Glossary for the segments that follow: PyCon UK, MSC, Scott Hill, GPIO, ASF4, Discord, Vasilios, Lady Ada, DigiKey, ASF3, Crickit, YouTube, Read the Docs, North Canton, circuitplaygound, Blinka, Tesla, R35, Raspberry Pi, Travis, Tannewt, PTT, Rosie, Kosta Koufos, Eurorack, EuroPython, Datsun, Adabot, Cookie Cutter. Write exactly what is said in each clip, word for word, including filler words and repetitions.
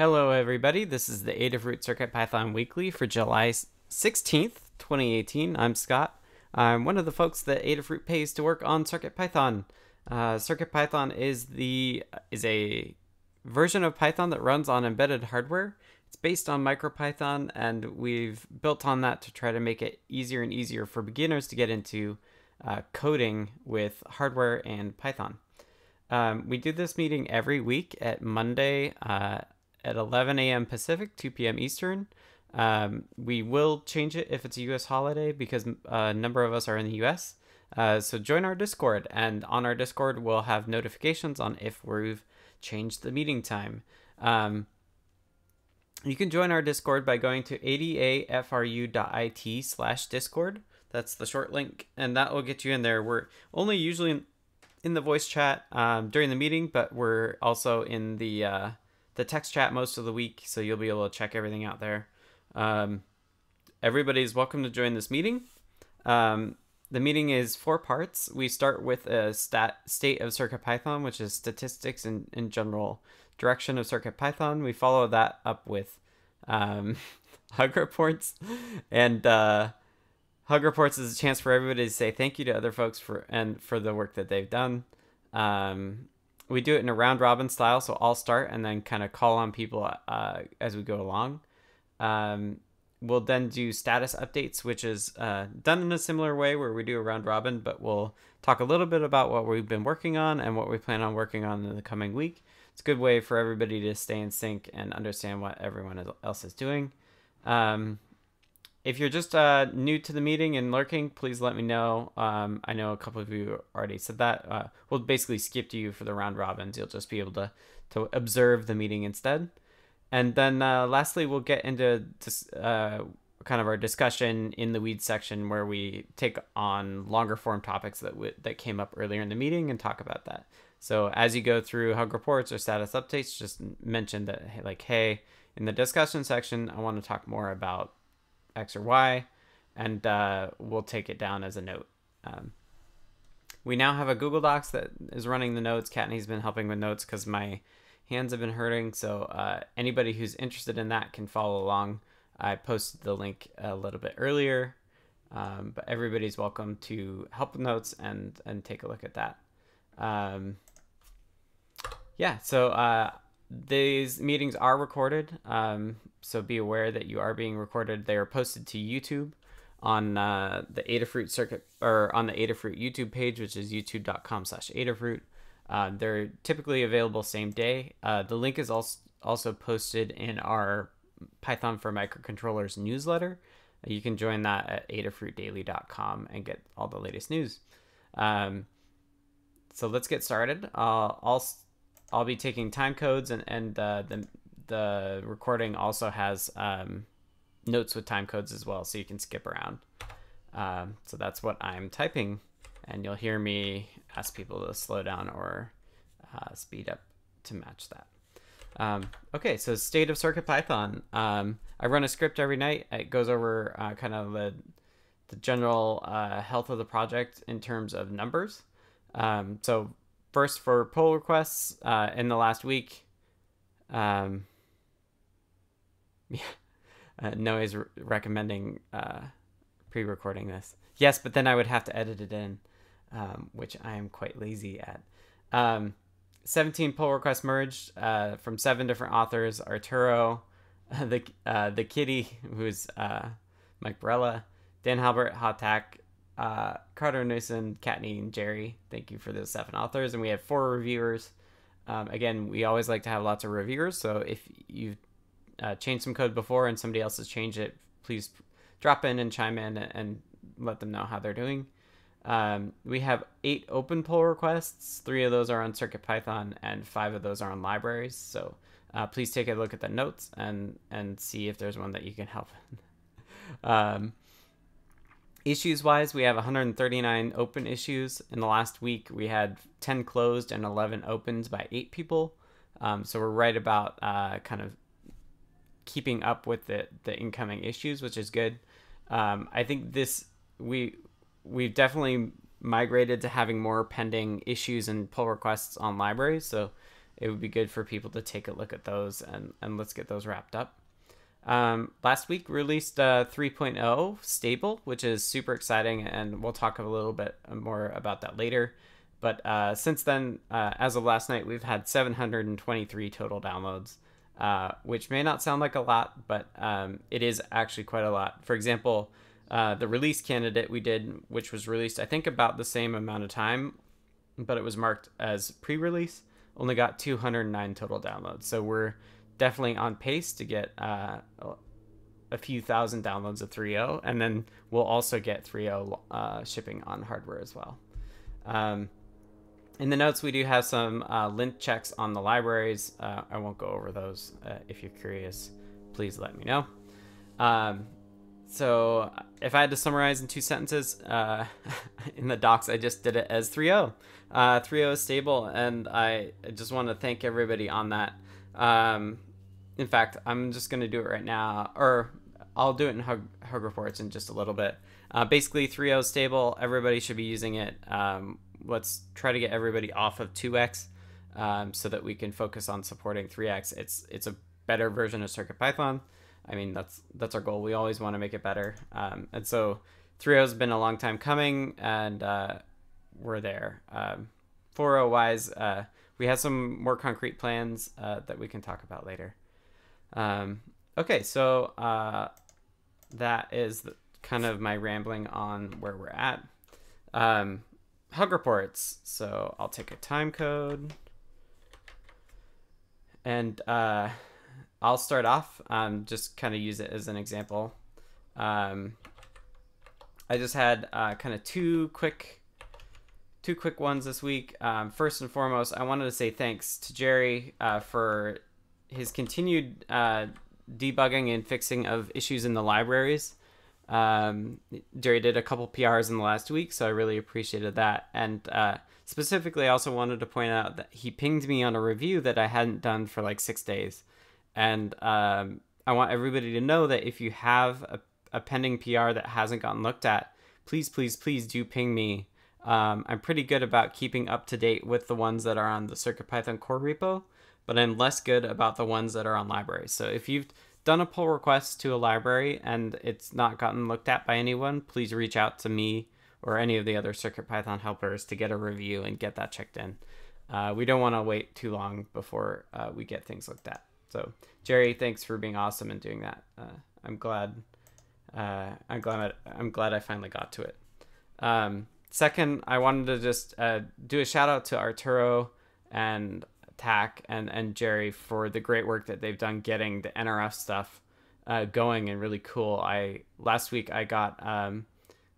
Hello everybody, this is the Adafruit CircuitPython Weekly for July sixteenth, twenty eighteen. I'm Scott. I'm one of the folks that Adafruit pays to work on CircuitPython. Uh, CircuitPython is, the, is a version of Python that runs on embedded hardware. It's based on MicroPython, and we've built on that to try to make it easier and easier for beginners to get into uh, coding with hardware and Python. Um, we do this meeting every week at Monday uh, at eleven A M Pacific, two P M Eastern. Um, we will change it if it's a U S holiday because a number of us are in the U S. Uh, so join our Discord, and on our Discord we'll have notifications on if we've changed the meeting time. Um, you can join our Discord by going to adafru dot I T slash discord. That's the short link, and that will get you in there. We're only usually in, in the voice chat um, during the meeting, but we're also in the uh, the text chat most of the week, so you'll be able to check everything out there. Um, everybody's welcome to join this meeting. Um, the meeting is four parts. We start with a stat state of CircuitPython, which is statistics and in, in general direction of CircuitPython. We follow that up with um, hug reports, and uh, hug reports is a chance for everybody to say thank you to other folks for and for the work that they've done. Um, we do it in a round robin style, so I'll start and then kind of call on people uh, as we go along. Um, we'll then do status updates, which is uh, done in a similar way where we do a round robin, but we'll talk a little bit about what we've been working on and what we plan on working on in the coming week. It's a good way for everybody to stay in sync and understand what everyone else is doing. Um, if you're just uh, new to the meeting and lurking, please let me know. Um, I know a couple of you already said that. Uh, we'll basically skip to you for the round robins. You'll just be able to, to observe the meeting instead. And then uh, lastly, we'll get into uh, kind of our discussion in the weeds section where we take on longer form topics that w that came up earlier in the meeting and talk about that. So as you go through hug reports or status updates, just mention that, like, hey, in the discussion section, I want to talk more about X or Y, and uh, we'll take it down as a note. Um, we now have a Google Docs that is running the notes. Katney's been helping with notes because my hands have been hurting, so uh, anybody who's interested in that can follow along. I posted the link a little bit earlier, um, but everybody's welcome to help with notes and and take a look at that. Um, yeah, so uh, these meetings are recorded, um, so be aware that you are being recorded. They are posted to YouTube on uh, the Adafruit circuit or on the Adafruit YouTube page, which is youtube dot com slash Adafruit. Uh, they're typically available same day. Uh, the link is also also posted in our Python for Microcontrollers newsletter. You can join that at adafruit daily dot com and get all the latest news. Um, so let's get started. Uh, I'll I'll be taking time codes, and and uh, the the recording also has um, notes with time codes as well, so you can skip around. Um, so that's what I'm typing. And you'll hear me ask people to slow down or uh, speed up to match that. Um, okay, so state of CircuitPython. Um, I run a script every night. It goes over uh, kind of the, the general uh, health of the project in terms of numbers. Um, so first for pull requests uh, in the last week. Um, yeah, uh, Noe's re recommending uh, pre-recording this. Yes, but then I would have to edit it in. Um, which I am quite lazy at. Um, seventeen pull requests merged uh, from seven different authors: Arturo, the uh, the Kitty, who's uh, Mike Barella, Dan Halbert, Hotak, uh, Carter Newson, Katney, and Jerry. Thank you for those seven authors, and we have four reviewers. Um, again, we always like to have lots of reviewers, so if you've uh, changed some code before and somebody else has changed it, please drop in and chime in and, and let them know how they're doing. Um, we have eight open pull requests. Three of those are on CircuitPython and five of those are on libraries. So uh, please take a look at the notes and, and see if there's one that you can help in. um, issues-wise, we have one hundred thirty-nine open issues. In the last week, we had ten closed and eleven opens by eight people. Um, so we're right about uh, kind of keeping up with the, the incoming issues, which is good. Um, I think this... we. We've definitely migrated to having more pending issues and pull requests on libraries. So it would be good for people to take a look at those, and, and let's get those wrapped up. Um, last week released uh, three point oh stable, which is super exciting, and we'll talk a little bit more about that later. But uh, since then, uh, as of last night, we've had seven hundred twenty-three total downloads, uh, which may not sound like a lot, but um, it is actually quite a lot. For example, uh, the release candidate we did, which was released, I think, about the same amount of time, but it was marked as pre-release, only got two hundred nine total downloads. So we're definitely on pace to get uh, a few thousand downloads of three point oh, and then we'll also get three point oh uh, shipping on hardware as well. Um, In the notes, we do have some uh, lint checks on the libraries. Uh, I won't go over those. Uh, if you're curious, please let me know. Um, so if I had to summarize in two sentences, uh, in the docs, I just did it as three point oh. Uh, three point oh is stable, and I just want to thank everybody on that. Um, in fact, I'm just going to do it right now, or I'll do it in Hug, Hug Reports in just a little bit. Uh, basically, three point oh is stable. Everybody should be using it. Um, Let's try to get everybody off of two X um, so that we can focus on supporting three X. It's it's a better version of CircuitPython. I mean, that's that's our goal. We always want to make it better. Um, and so three point oh has been a long time coming, and uh, we're there. Um, four point oh-wise, uh, we have some more concrete plans uh, that we can talk about later. Um, okay, so uh, that is the, kind of my rambling on where we're at. Um, Hug Reports. So I'll take a time code, and uh, I'll start off. Um, just kind of use it as an example. Um, I just had uh, kind of two quick, two quick ones this week. Um, first and foremost, I wanted to say thanks to Jerry uh, for his continued uh, debugging and fixing of issues in the libraries. Um, Jerry did a couple P Rs in the last week, so I really appreciated that. And uh, specifically, I also wanted to point out that he pinged me on a review that I hadn't done for like six days. And um, I want everybody to know that if you have a, a pending P R that hasn't gotten looked at, please, please, please do ping me. Um, I'm pretty good about keeping up to date with the ones that are on the CircuitPython core repo, but I'm less good about the ones that are on libraries. So if you've done a pull request to a library and it's not gotten looked at by anyone, please reach out to me or any of the other CircuitPython helpers to get a review and get that checked in. Uh, we don't want to wait too long before uh, we get things looked at. So Jerry, thanks for being awesome and doing that. Uh, I'm glad. Uh, I'm glad. I, I'm glad I finally got to it. Um, second, I wanted to just uh, do a shout out to Arturo and Tack and, and Jerry for the great work that they've done getting the N R F stuff uh, going and really cool. I last week I got um,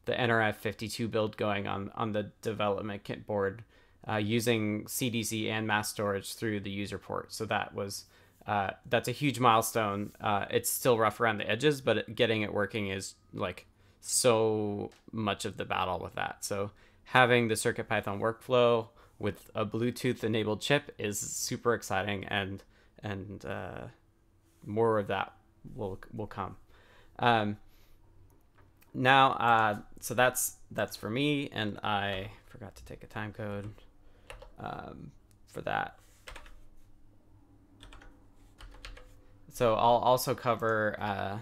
the N R F fifty-two build going on, on the development kit board uh, using C D C and mass storage through the user port. So that was uh, that's a huge milestone. Uh, it's still rough around the edges, but it, getting it working is like so much of the battle with that. So having the CircuitPython workflow with a Bluetooth enabled chip is super exciting, and and uh, more of that will will come. Um, now, uh, so that's that's for me, and I forgot to take a time code um, for that. So I'll also cover uh,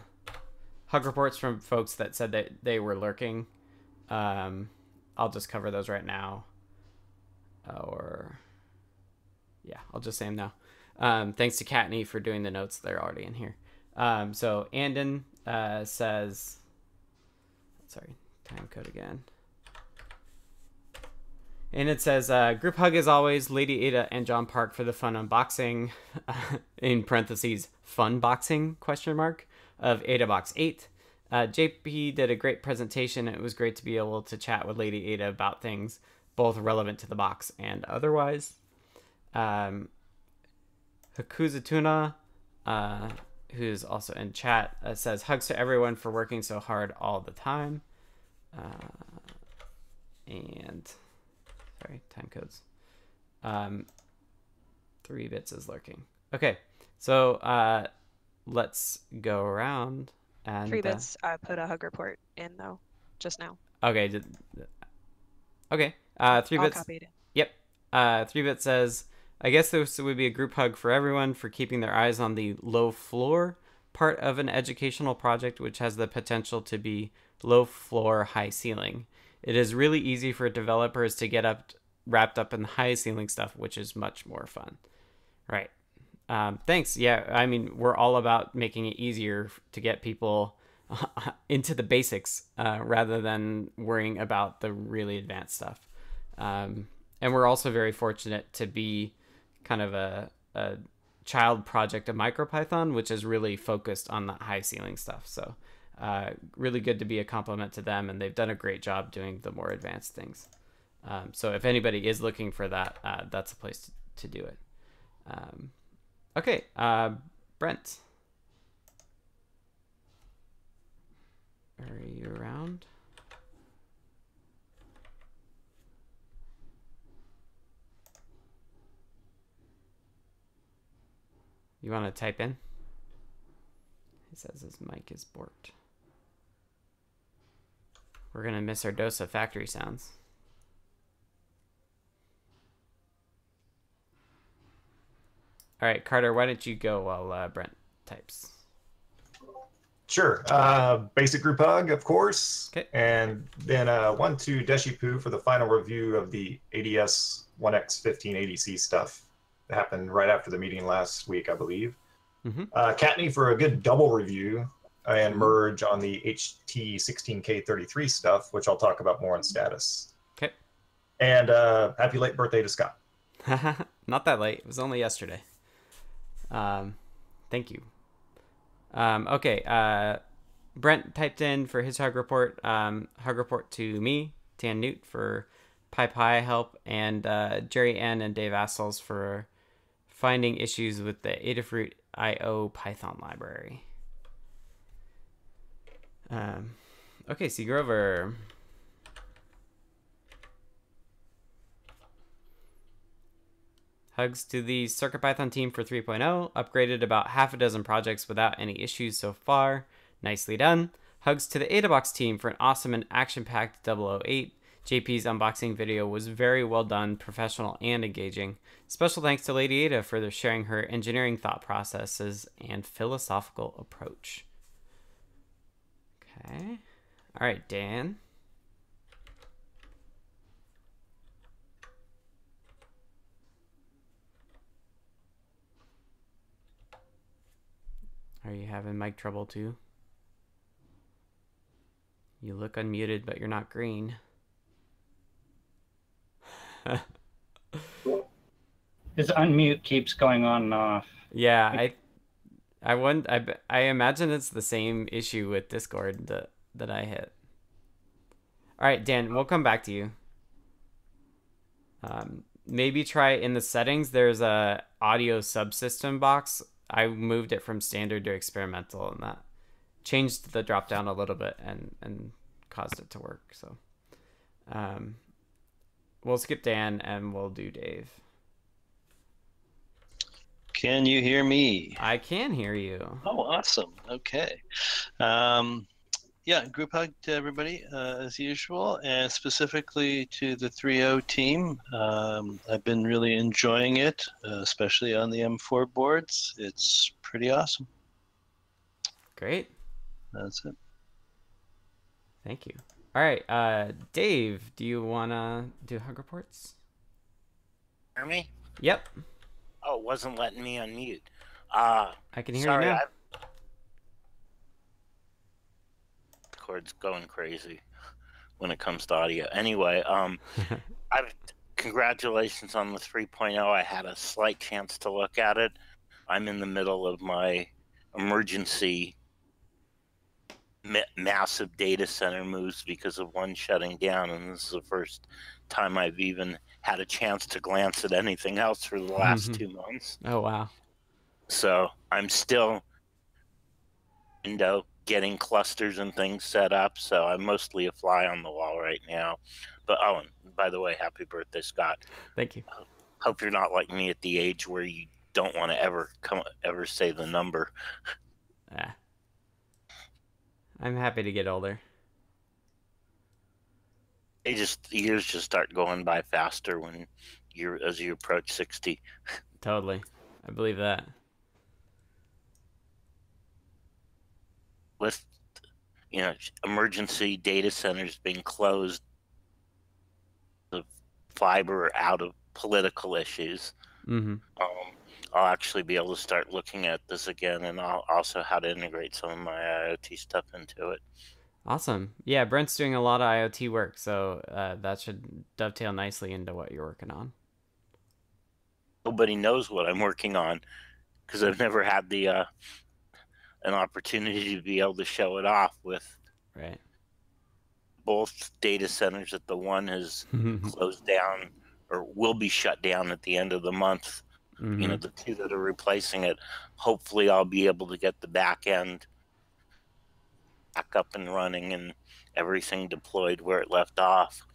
hug reports from folks that said that they were lurking. Um, I'll just cover those right now. Or yeah, I'll just say them now. Um, thanks to Katney for doing the notes. They're already in here. Um, so Andon uh, says, sorry, time code again. And it says, uh, group hug as always, Lady Ada and John Park for the fun unboxing, in parentheses, fun boxing, question mark, of Adabox eight. Uh, J P did a great presentation. It was great to be able to chat with Lady Ada about things, both relevant to the box and otherwise. Um, Hakuzatuna, uh, who's also in chat, uh, says, hugs to everyone for working so hard all the time. Uh, and, sorry, time codes. Um, three bits is lurking. Okay, so uh, let's go around. And, three bits uh, I put a hug report in, though, just now. Okay, did, okay. Uh, three bits. Yep. Uh, three bit says I guess this would be a group hug for everyone for keeping their eyes on the low floor part of an educational project, which has the potential to be low floor, high ceiling. It is really easy for developers to get up wrapped up in the high ceiling stuff, which is much more fun. Right. Um, thanks. Yeah, I mean, we're all about making it easier to get people into the basics uh, rather than worrying about the really advanced stuff. Um, and we're also very fortunate to be kind of a, a child project of MicroPython, which is really focused on the high ceiling stuff. So uh, really good to be a compliment to them, and they've done a great job doing the more advanced things. Um, so if anybody is looking for that, uh, that's a place to, to do it. Um, okay, uh, Brent. Are you around? You want to type in? He says his mic is borked. We're going to miss our dose of factory sounds. All right, Carter, why don't you go while uh, Brent types? Sure. Uh, basic group hug, of course. Okay. And then uh, one to Deshipu for the final review of the A D S one X fifteen A D C stuff that happened right after the meeting last week, I believe. Mm-hmm. uh, Katney for a good double review and merge on the H T sixteen K thirty-three stuff, which I'll talk about more on status. Okay. And uh, happy late birthday to Scott. Not that late. It was only yesterday. Um, thank you. Um, okay. Uh, Brent typed in for his hug report, um, hug report to me, Tannewt for PyPy help, and, uh, Jerry Ann and Dave Assels for finding issues with the Adafruit I O Python library. Um, okay. C. Grover. Hugs to the CircuitPython team for three point oh. Upgraded about half a dozen projects without any issues so far. Nicely done. Hugs to the Adabox team for an awesome and action-packed double oh eight. J P's unboxing video was very well done, professional, and engaging. Special thanks to Lady Ada for sharing her engineering thought processes and philosophical approach. Okay. All right, Dan. Are you having mic trouble too? You look unmuted, but you're not green. His unmute keeps going on and off. Yeah, I, I want, I, I imagine it's the same issue with Discord that that I hit. All right, Dan, we'll come back to you. Um, maybe try in the settings. There's a audio subsystem box. I moved it from standard to experimental, and that changed the drop down a little bit and, and caused it to work. So um, we'll skip Dan and we'll do Dave. Can you hear me? I can hear you. Oh, awesome. Okay. Um, yeah, group hug to everybody uh, as usual, and specifically to the three point oh team. Um, I've been really enjoying it, uh, especially on the M four boards. It's pretty awesome. Great. That's it. Thank you. All right, uh, Dave, do you want to do hug reports? Hear me? Yep. Oh, it wasn't letting me unmute. Uh, I can hear sorry, you now. I've It's going crazy when it comes to audio. Anyway, um, I've congratulations on the three point oh. I had a slight chance to look at it. I'm in the middle of my emergency ma massive data center moves because of one shutting down, and this is the first time I've even had a chance to glance at anything else for the last mm-hmm. two months. Oh wow! So I'm still window. Getting clusters and things set up, so I'm mostly a fly on the wall right now. But oh, and by the way, happy birthday, Scott. Thank you. Uh, hope you're not like me at the age where you don't want to ever come ever say the number. Yeah. I'm happy to get older. They just the years just start going by faster when year as you approach sixty. Totally. I believe that. With, you know, emergency data centers being closed, the fiber out of political issues, mm-hmm. um, I'll actually be able to start looking at this again, and I'll also how to integrate some of my IoT stuff into it. Awesome. Yeah, Brent's doing a lot of IoT work, so uh, that should dovetail nicely into what you're working on. Nobody knows what I'm working on because I've never had the uh, an opportunity to be able to show it off with right. both data centers that the one has closed down or will be shut down at the end of the month. Mm-hmm. You know, the two that are replacing it, hopefully I'll be able to get the back end back up and running and everything deployed where it left off.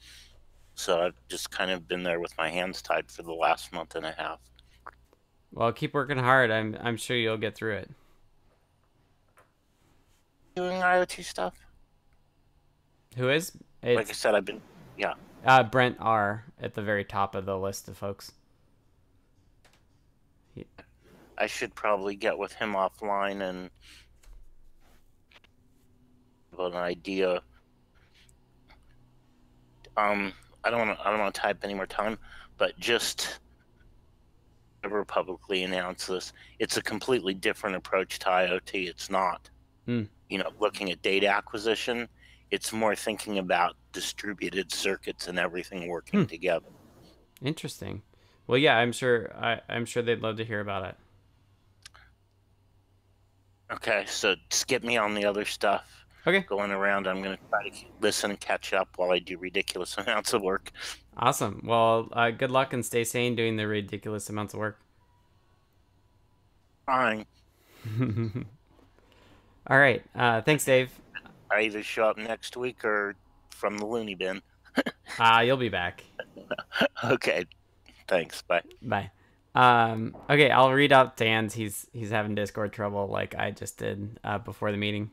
So I've just kind of been there with my hands tied for the last month and a half. Well, keep working hard. I'm I'm sure you'll get through it. Doing IoT stuff? Who is? It's, like I said, I've been, yeah. Uh, Brent R. at the very top of the list of folks. Yeah. I should probably get with him offline and have an idea. Um... I don't want to. I don't want to type any more time, but just ever publicly announce this. It's a completely different approach to IoT. It's not, mm. you know, looking at data acquisition. It's more thinking about distributed circuits and everything working mm. together. Interesting. Well, yeah, I'm sure. I, I'm sure they'd love to hear about it. Okay, so skip me on the other stuff. Okay. Going around, I'm going to try to listen and catch up while I do ridiculous amounts of work. Awesome. Well, uh, good luck and stay sane doing the ridiculous amounts of work. Fine. All right. Uh, thanks, Dave. I either show up next week or from the loony bin. Ah, uh, you'll be back. Okay. Thanks. Bye. Bye. Um, okay, I'll read out Dan's. He's, he's having Discord trouble like I just did uh, before the meeting.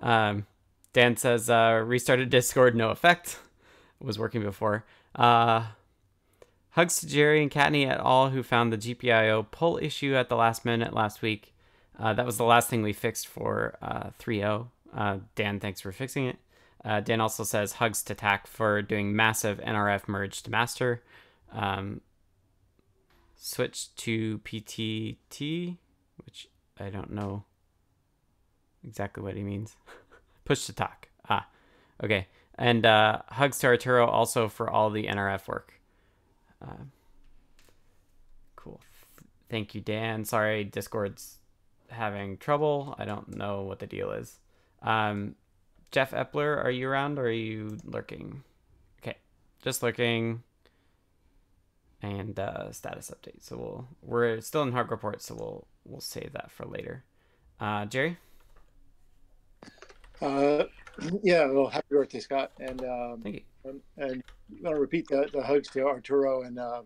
Um, Dan says, uh, restarted Discord, no effect. It was working before. Uh, hugs to Jerry and Katney et al. Who found the G P I O pull issue at the last minute last week. Uh, that was the last thing we fixed for uh, three point oh. Uh, Dan, thanks for fixing it. Uh, Dan also says, hugs to T A C for doing massive N R F merge to master. Um, switch to P T T, which I don't know exactly what he means. Push to talk. Ah, okay. And uh, hugs to Arturo also for all the N R F work. Uh, cool. Thank you, Dan. Sorry, Discord's having trouble. I don't know what the deal is. Um, Jeff Epler, are you around or are you lurking? Okay, just lurking. And uh, status update. So we'll we're still in hug report, so we'll we'll save that for later. Uh, Jerry. Uh, yeah, well, happy birthday, Scott. And um, thank you. And, and I want to repeat the, the hugs to Arturo and uh,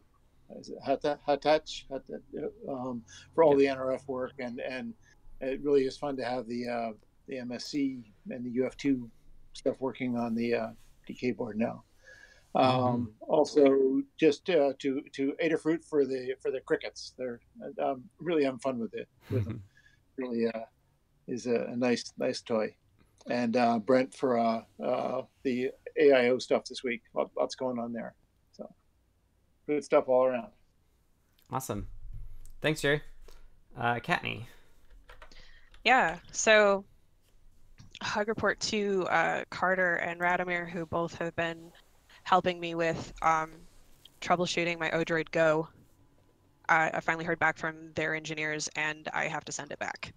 is it Hata, Hatach Hata, um, for all yeah. the N R F work. And, and it really is fun to have the uh, the M S C and the U F two stuff working on the uh, D K board now. Um, mm-hmm. Also, just uh, to to Adafruit for the for the crickets. They're um, really having fun with it. With them. Really uh, is a, a nice nice toy. And uh, Brent for uh, uh, the A I O stuff this week. Lots going on there. So good stuff all around. Awesome. Thanks, Jerry. Uh, Katney. Yeah. So hug report to uh, Carter and Radomir, who both have been helping me with um, troubleshooting my Odroid Go. I, I finally heard back from their engineers, and I have to send it back.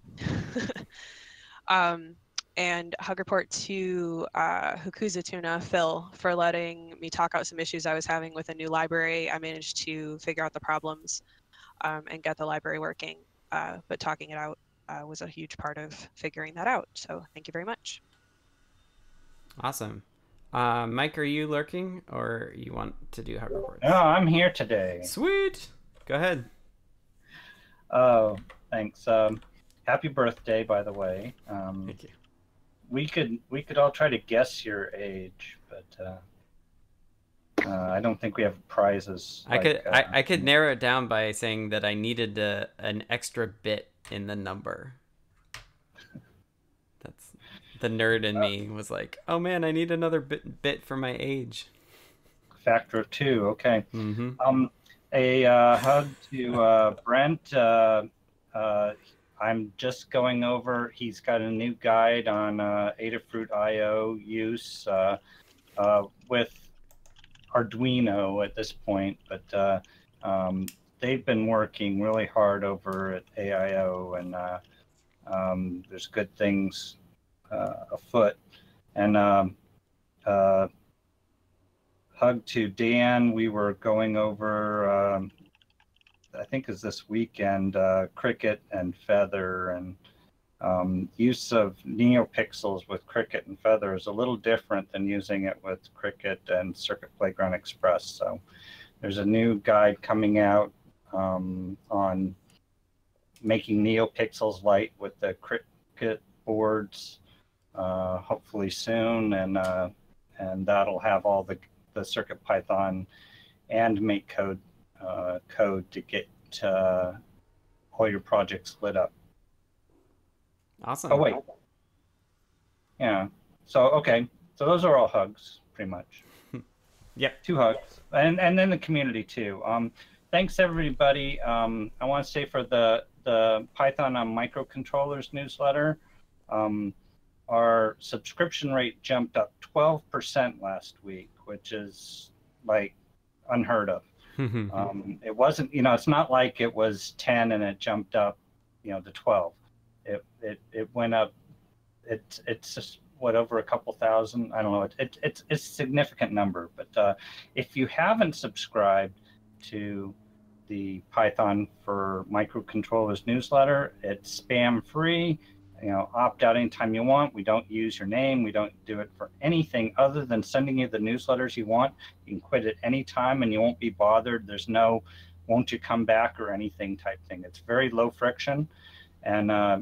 um. And hug report to uh, Hukuzatuna, Phil, for letting me talk out some issues I was having with a new library. I managed to figure out the problems um, and get the library working, uh, but talking it out uh, was a huge part of figuring that out. So thank you very much. Awesome. Uh, Mike, are you lurking or you want to do hug reports? No, I'm here today. Sweet. Go ahead. Oh, thanks. Um, happy birthday, by the way. Um, thank you. We could we could all try to guess your age, but uh, Uh, I don't think we have prizes. I like, could uh, I, I could narrow it down by saying that I needed a, an extra bit in the number. That's the nerd in uh, me was like, oh man, I need another bit, bit for my age. Factor of two, okay. Mm-hmm. Um, a uh, hug to uh, Brent. Uh, uh, I'm just going over. He's got a new guide on uh, Adafruit I O use uh, uh, with Arduino at this point, but uh, um, they've been working really hard over at A I O, and uh, um, there's good things uh, afoot. And um, uh, hug to Dan. We were going over, um, I think it was this weekend, uh, Crickit and Feather, and um, use of NeoPixels with Crickit and Feather is a little different than using it with Crickit and Circuit Playground Express. So there's a new guide coming out um, on making NeoPixels light with the Crickit boards, uh, hopefully soon, and uh, and that'll have all the the CircuitPython and make code uh, code to get uh, all your projects lit up. Awesome. Oh wait, yeah. So okay, so those are all hugs, pretty much. Yep. Two hugs, and and then the community too. Um, thanks everybody. Um, I want to say for the the Python on Microcontrollers newsletter, um, our subscription rate jumped up twelve percent last week, which is like unheard of. um, it wasn't, you know, it's not like it was ten and it jumped up, you know, to twelve. It, it it went up. It's it's just what, over a couple thousand. I don't know. It, it it's it's a significant number. But uh, if you haven't subscribed to the Python for Microcontrollers newsletter, it's spam free. You know, opt out anytime you want. We don't use your name. We don't do it for anything other than sending you the newsletters you want. You can quit at any time, and you won't be bothered. There's no "won't you come back" or anything type thing. It's very low friction. And uh,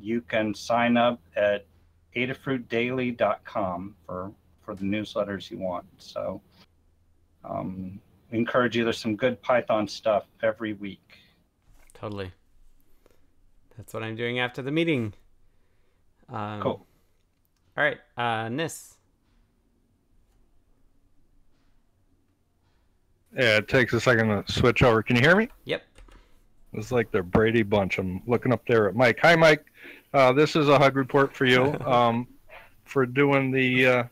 you can sign up at adafruit daily dot com for, for the newsletters you want. So um, we encourage you. There's some good Python stuff every week. Totally. That's what I'm doing after the meeting. Um, cool. All right. Uh, Nis. Yeah, it takes a second to switch over. Can you hear me? Yep. It's like the Brady Bunch. I'm looking up there at Mike. Hi, Mike. Uh, this is a hug report for you um, for doing the uh,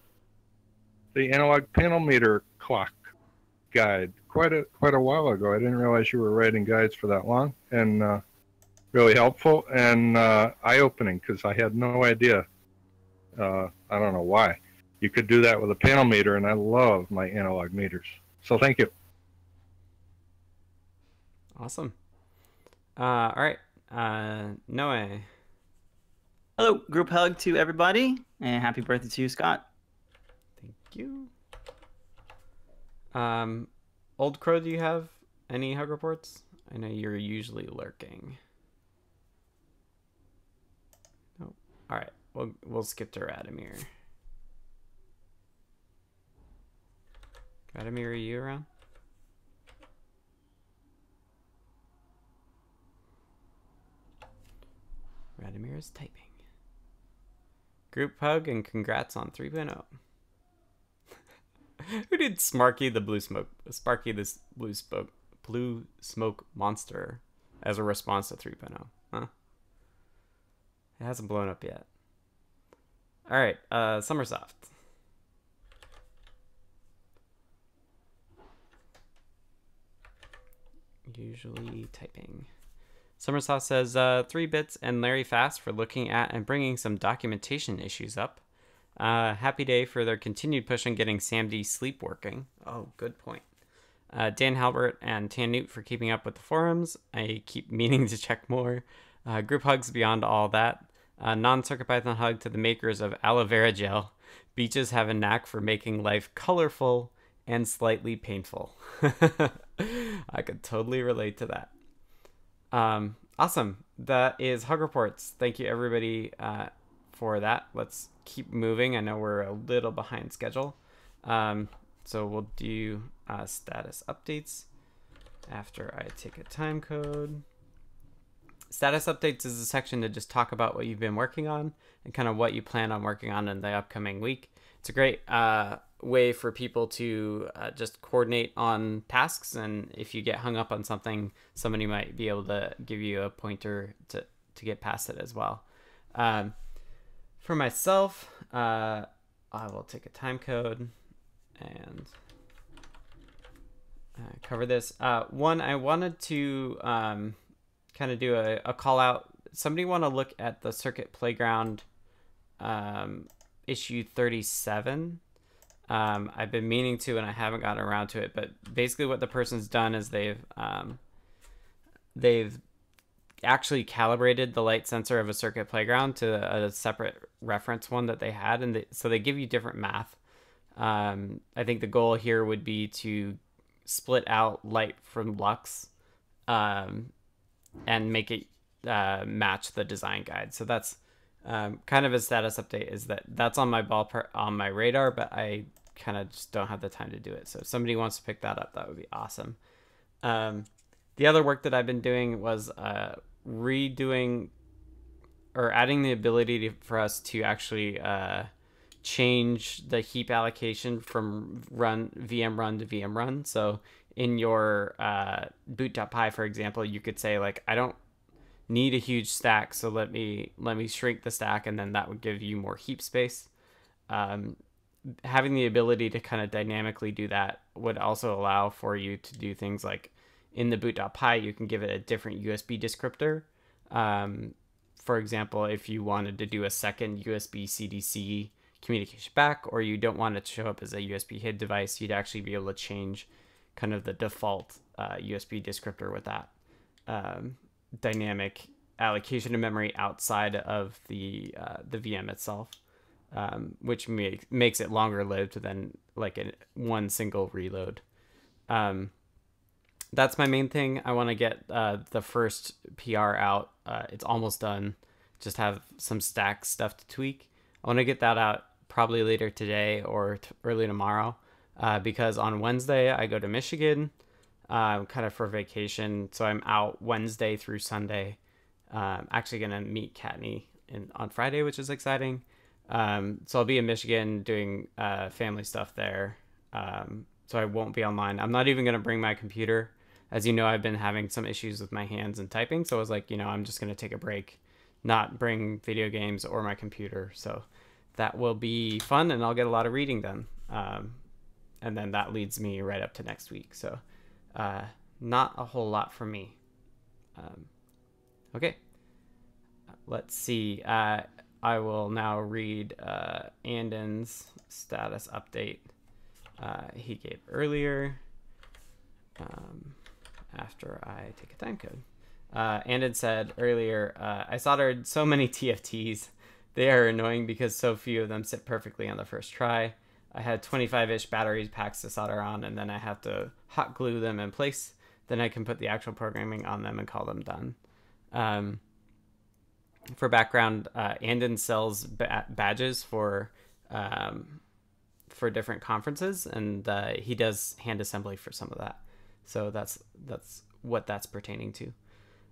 the analog panel meter clock guide quite a quite a while ago. I didn't realize you were writing guides for that long, and uh, really helpful and uh, eye-opening, because I had no idea. Uh, I don't know why you could do that with a panel meter, and I love my analog meters. So thank you. Awesome. Uh, all right, uh, Noe. Hello, group hug to everybody, and happy birthday to you, Scott. Thank you. Um, Old Crow, do you have any hug reports? I know you're usually lurking. Oh, all right, we'll we'll skip to Radimir. Radimir, are you around? Radimir is typing. Group hug and congrats on three point oh. Who did Smarky the Blue Smoke? Sparky this Blue Smoke Blue Smoke Monster as a response to three point oh, huh? It hasn't blown up yet. All right, uh, Summersoft. Usually typing. Summersoft says, uh, three bits and Larry Fast for looking at and bringing some documentation issues up. Uh, happy day for their continued push on getting S A M D sleep working. Oh, good point. Uh, Dan Halbert and Tannewt for keeping up with the forums. I keep meaning to check more. Uh, group hugs beyond all that. Uh, non-CircuitPython hug to the makers of aloe vera gel. Beaches have a knack for making life colorful and slightly painful. I could totally relate to that. Um, awesome. That is hug reports. Thank you everybody uh, for that. Let's keep moving. I know we're a little behind schedule. Um, So we'll do uh, status updates after I take a time code. Status updates is a section to just talk about what you've been working on and kind of what you plan on working on in the upcoming week. It's a great uh, way for people to uh, just coordinate on tasks. And if you get hung up on something, somebody might be able to give you a pointer to, to get past it as well. Um, for myself, uh, I will take a time code and uh, cover this. Uh, one, I wanted to um, kind of do a, a call out. Somebody want to look at the Circuit Playground um, issue thirty-seven. Um, I've been meaning to, and I haven't gotten around to it, but basically what the person's done is they've, um, they've actually calibrated the light sensor of a Circuit Playground to a separate reference one that they had. And they, so they give you different math. Um, I think the goal here would be to split out light from lux, um, and make it, uh, match the design guide. So that's, Um, kind of a status update is that that's on my ball on my radar, but I kind of just don't have the time to do it. So if somebody wants to pick that up, that would be awesome. Um, the other work that I've been doing was uh, redoing or adding the ability to, for us to actually uh, change the heap allocation from run V M run to V M run. So in your uh, boot.py, for example, you could say like, I don't need a huge stack, so let me let me shrink the stack, and then that would give you more heap space. Um, having the ability to kind of dynamically do that would also allow for you to do things like in the boot.py, you can give it a different U S B descriptor. Um, for example, if you wanted to do a second U S B C D C communication back, or you don't want it to show up as a U S B H I D device, you'd actually be able to change kind of the default uh, U S B descriptor with that. Um, dynamic allocation of memory outside of the uh, the V M itself, um, which make, makes it longer lived than like a one single reload. Um, that's my main thing. I want to get uh, the first P R out. Uh, it's almost done. Just have some stack stuff to tweak. I want to get that out probably later today or t early tomorrow, uh, because on Wednesday I go to Michigan. Uh, kind of for vacation, so I'm out Wednesday through Sunday. Uh, I'm actually gonna meet Katney in on Friday, which is exciting. Um, so I'll be in Michigan doing uh, family stuff there. Um, so I won't be online. I'm not even gonna bring my computer. As you know, I've been having some issues with my hands and typing, so I was like, you know, I'm just gonna take a break, not bring video games or my computer. So that will be fun, and I'll get a lot of reading done. Um, and then that leads me right up to next week. So. Uh, not a whole lot for me. Um, okay, let's see. Uh, I will now read uh, Andon's status update uh, he gave earlier um, after I take a time code. Uh, Andon said earlier, uh, I soldered so many T F Ts. They are annoying because so few of them sit perfectly on the first try. I had twenty-five-ish batteries packs to solder on, and then I have to hot glue them in place. Then I can put the actual programming on them and call them done. Um, for background, uh, Andon sells ba badges for um, for different conferences, and uh, he does hand assembly for some of that. So that's that's what that's pertaining to.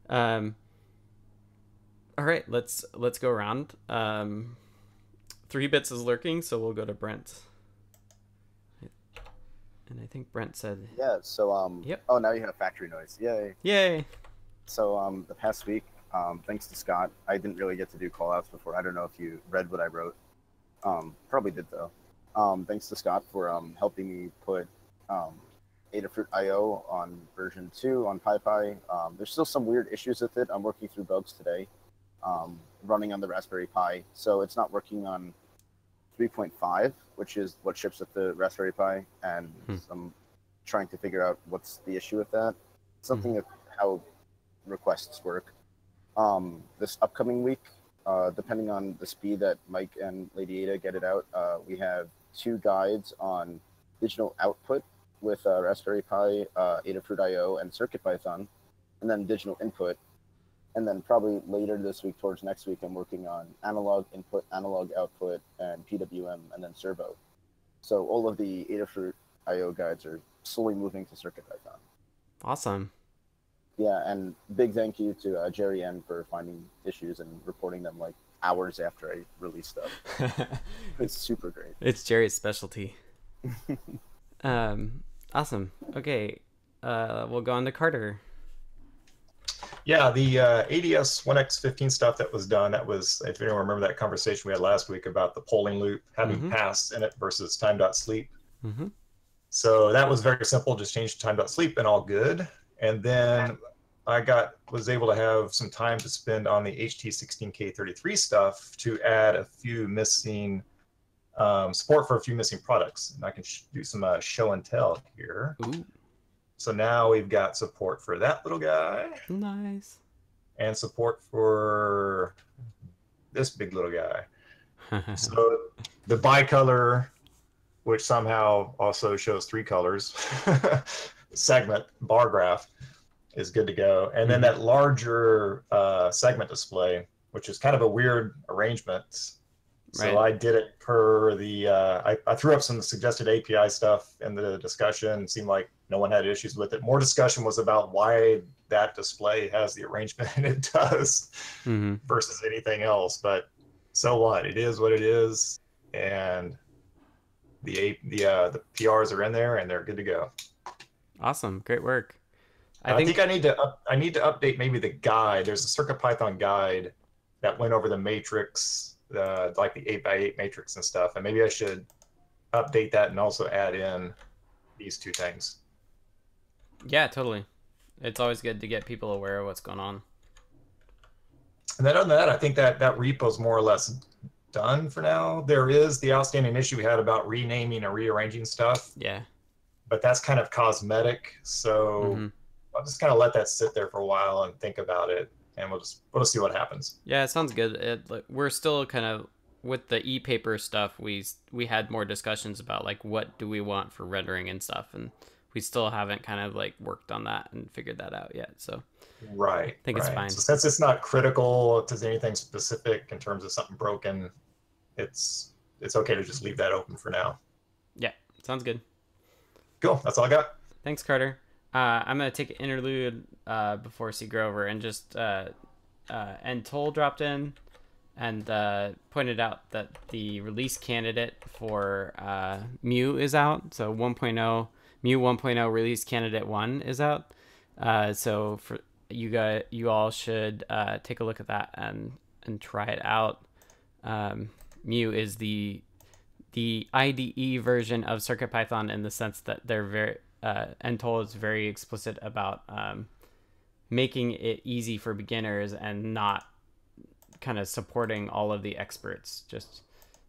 Um, all right, let's let's go around. Um, three bits is lurking, so we'll go to Brent. And I think Brent said... Yeah, so, um... Yep. Oh, now you have factory noise. Yay. Yay. So, um, the past week, um, thanks to Scott, I didn't really get to do callouts before. I don't know if you read what I wrote. Um, probably did, though. Um, thanks to Scott for, um, helping me put, um, Adafruit I O on version two on PyPy. Um, there's still some weird issues with it. I'm working through bugs today, um, running on the Raspberry Pi. So it's not working on three point five, which is what ships with the Raspberry Pi, and hmm. I'm trying to figure out what's the issue with that. Something hmm. of how requests work. Um, this upcoming week, uh, depending on the speed that Mike and Lady Ada get it out, uh, we have two guides on digital output with uh, Raspberry Pi, uh, Adafruit I O, and CircuitPython, and then digital input. And then probably later this week, towards next week, I'm working on analog input, analog output, and P W M, and then servo. So all of the Adafruit I O guides are slowly moving to CircuitPython. Awesome. Yeah, and big thank you to uh, Jerry M for finding issues and reporting them like hours after I release stuff. It's super great. It's Jerry's specialty. um, awesome. Okay, uh, we'll go on to Carter. Yeah, the uh, A D S one X fifteen stuff that was done, that was, if anyone remember that conversation we had last week about the polling loop, having mm-hmm. pass in it versus time.sleep. Mm-hmm. So that was very simple, just change to time.sleep and all good. And then I got was able to have some time to spend on the H T sixteen K thirty-three stuff to add a few missing, um, support for a few missing products. And I can sh do some uh, show and tell here. Ooh. So now we've got support for that little guy. Nice. And support for this big little guy. So the bicolor, which somehow also shows three colors, segment bar graph is good to go. And then that larger uh, segment display, which is kind of a weird arrangement. So right. I did it per the, uh, I, I threw up some suggested A P I stuff in the discussion. It seemed like no one had issues with it. More discussion was about why that display has the arrangement it does mm-hmm. versus anything else. But so what? It is what it is. And the, the, uh, the P Rs are in there and they're good to go. Awesome. Great work. I, I think... think I need to up, I need to update maybe the guide. There's a CircuitPython guide that went over the matrix, uh, like the eight by eight matrix and stuff. And maybe I should update that and also add in these two things. Yeah, totally. It's always good to get people aware of what's going on. And then other than that, I think that that repo is more or less done for now. There is the outstanding issue we had about renaming and rearranging stuff. Yeah. But that's kind of cosmetic, so mm-hmm. I'll just kind of let that sit there for a while and think about it, and we'll just we'll just see what happens. Yeah, it sounds good. It, like, we're still kind of with the e-paper stuff. We we had more discussions about like what do we want for rendering and stuff, and we still haven't kind of like worked on that and figured that out yet. So right, I think right. it's fine. So since it's not critical to anything specific in terms of something broken, it's it's okay to just leave that open for now. Yeah, sounds good. Cool. That's all I got. Thanks, Carter. Uh, I'm going to take an interlude uh, before C. Grover and just uh, uh, and Toll dropped in and uh, pointed out that the release candidate for uh, Mu is out. So one point oh, Mu one point oh release candidate one is out. Uh, so for you guys, you all should uh, take a look at that and, and try it out. Um, Mu is the the I D E version of CircuitPython in the sense that they're very, uh, N T O L is very explicit about um, making it easy for beginners and not kind of supporting all of the experts. Just,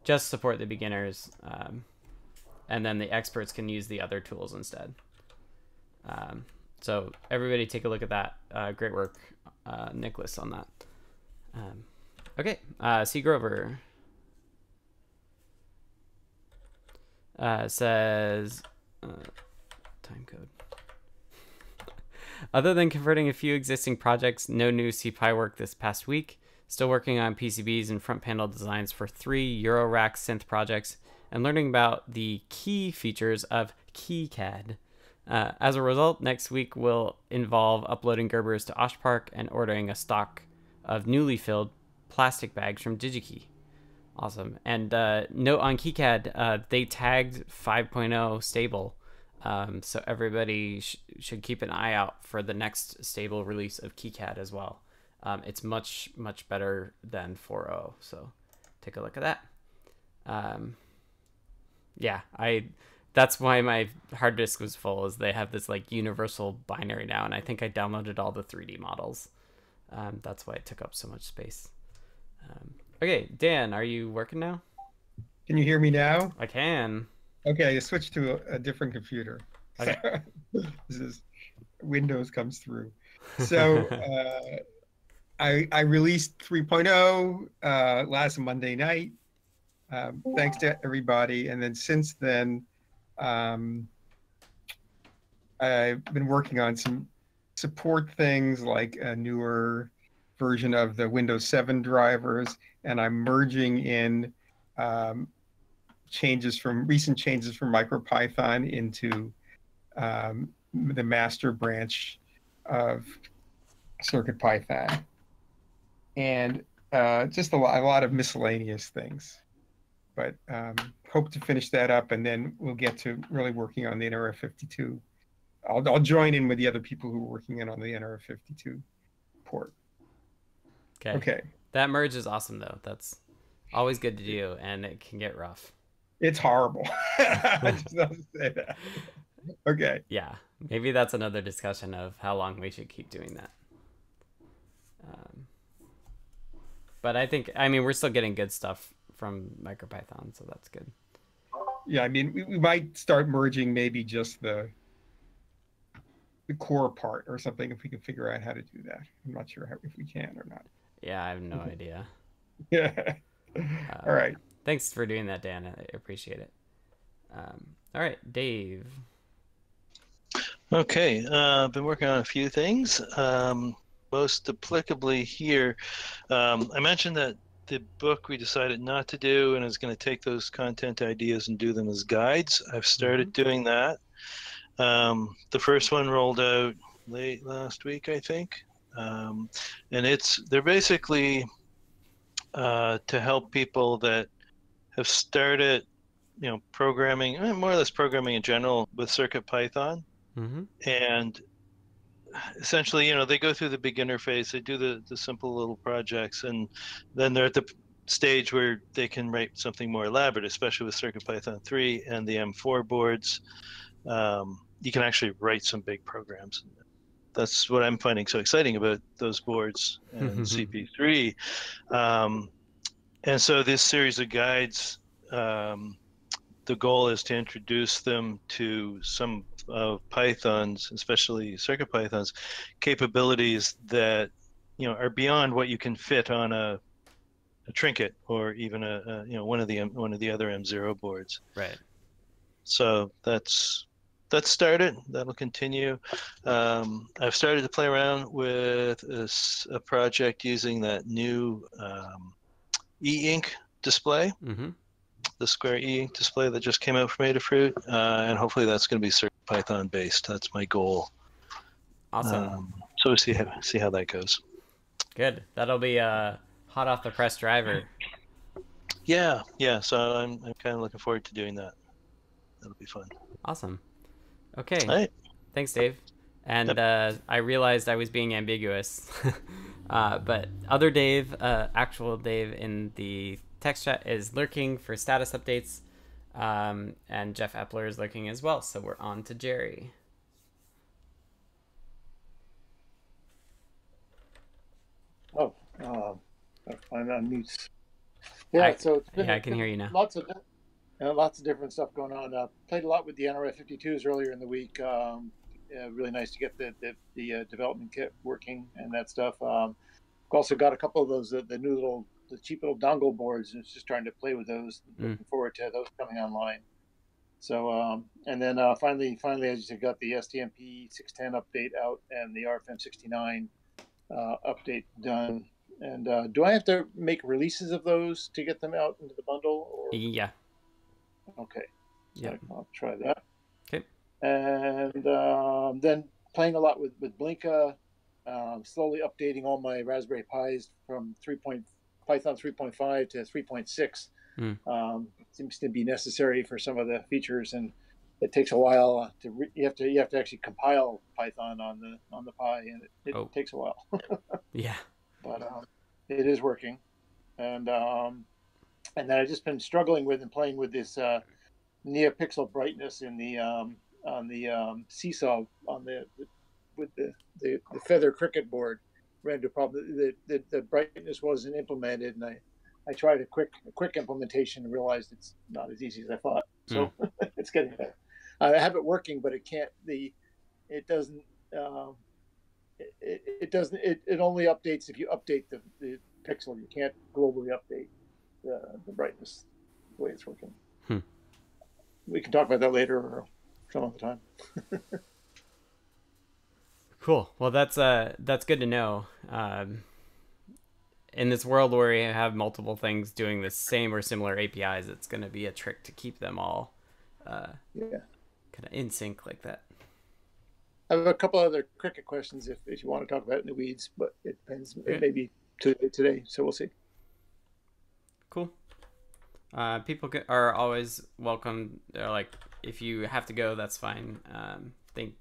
just support the beginners, um, and then the experts can use the other tools instead. Um, so everybody take a look at that. Uh, great work, uh, Nicholas, on that. Um, okay, uh, C. Grover. Uh, says uh, time code. Other than converting a few existing projects, no new C P I work this past week. Still working on P C Bs and front panel designs for three Eurorack synth projects and learning about the key features of KiCad. Uh, as a result, next week will involve uploading Gerbers to Oshpark and ordering a stock of newly filled plastic bags from DigiKey. Awesome. And uh, note on KiCad, uh, they tagged five point oh stable. Um, so everybody sh should keep an eye out for the next stable release of KiCad as well. Um, it's much, much better than four point oh. So take a look at that. Um, yeah, I that's why my hard disk was full, is they have this like universal binary now. And I think I downloaded all the three D models. Um, that's why it took up so much space. Um, Okay, Dan, are you working now? Can you hear me now? I can. Okay, I switched to a, a different computer. Okay. This is Windows comes through. So uh, I, I released three point oh uh, last Monday night. Um, yeah. Thanks to everybody. And then since then, um, I've been working on some support things like a newer version of the Windows seven drivers, and I'm merging in um, changes from recent changes from MicroPython into um, the master branch of CircuitPython, and uh, just a lot, a lot of miscellaneous things. But um, hope to finish that up, and then we'll get to really working on the N R F fifty-two. I'll, I'll join in with the other people who are working in on the N R F fifty-two port. Okay. Okay. That merge is awesome, though. That's always good to do, and it can get rough. It's horrible. I just don't say that. Okay. Yeah. Maybe that's another discussion of how long we should keep doing that. Um, but I think, I mean, we're still getting good stuff from MicroPython, so that's good. Yeah, I mean, we, we might start merging maybe just the the core part or something if we can figure out how to do that. I'm not sure how, if we can or not. Yeah, I have no idea. Yeah. Um, all right. Thanks for doing that, Dan. I appreciate it. Um, all right, Dave. Okay, uh, I've been working on a few things. Um, most applicably here, um, I mentioned that the book we decided not to do, and is going to take those content ideas and do them as guides. I've started doing that. Um, the first one rolled out late last week, I think, um, and it's they're basically uh, to help people that have started, you know, programming, more or less programming in general with CircuitPython, mm-hmm. and essentially, you know, they go through the beginner phase, they do the, the simple little projects, and then they're at the stage where they can write something more elaborate, especially with CircuitPython three and the M four boards. Um, you can actually write some big programs. That's what I'm finding so exciting about those boards and C P three. Um, and so this series of guides, um, the goal is to introduce them to some of Python's, especially CircuitPython's, capabilities that, you know, are beyond what you can fit on a, a Trinket or even a, a you know one of the one of the other M zero boards. Right. So that's that's started. That'll continue. Um, I've started to play around with a, a project using that new um, E-ink display. Mm-hmm. The square E display that just came out from Adafruit, uh, and hopefully that's going to be CircuitPython based. That's my goal. Awesome. Um, so we'll see how, see how that goes. Good. That'll be uh, hot off the press driver. Yeah, yeah. So I'm, I'm kind of looking forward to doing that. That'll be fun. Awesome. Okay. All right. Thanks, Dave. And yep. uh, I realized I was being ambiguous. uh, but other Dave, uh, actual Dave in the text chat is lurking for status updates, um, and Jeff Epler is lurking as well. So we're on to Jerry. Oh, uh, I'm on mute. Yeah, I, so it's been, yeah, I can hear you now. Lots of uh, lots of different stuff going on. Uh, played a lot with the N R F fifty-twos earlier in the week. Um, uh, really nice to get the the, the uh, development kit working and that stuff. Um, also got a couple of those uh, the new little. The cheap little dongle boards, and it's just trying to play with those. Mm. Looking forward to those coming online. So, um, and then uh, finally, finally, as you said, got the S T M P six ten update out and the R F M sixty-nine uh, update done. And uh, do I have to make releases of those to get them out into the bundle? Or... Yeah. Okay. Yeah. So I'll try that. Okay. And um, then playing a lot with with Blinka, um, slowly updating all my Raspberry Pis from three point four. Python three point five to three point six. Mm. um, seems to be necessary for some of the features, and it takes a while to re you have to you have to actually compile Python on the on the Pi, and it, it oh. takes a while. Yeah, but um, it is working, and um, and then I've just been struggling with and playing with this uh, NeoPixel brightness in the um, on the um, Seesaw on the, the with the, the the feather Crickit board. Ran into a problem. The, the, the brightness wasn't implemented, and I, I tried a quick a quick implementation and realized it's not as easy as I thought. So mm. It's getting better. I have it working, but it can't. The it doesn't. Uh, it, it doesn't. It, it only updates if you update the, the pixel. You can't globally update the, the brightness the way it's working. Hmm. We can talk about that later or some other time. Cool. Well, that's uh that's good to know. Um, in this world where we have multiple things doing the same or similar A P Is, it's going to be a trick to keep them all uh, yeah. kind of in sync like that. I have a couple other Crickit questions if, if you want to talk about it in the weeds, but it depends. It may be today, so we'll see. Cool. Uh, people are always welcome. They're like, if you have to go, that's fine. Um, think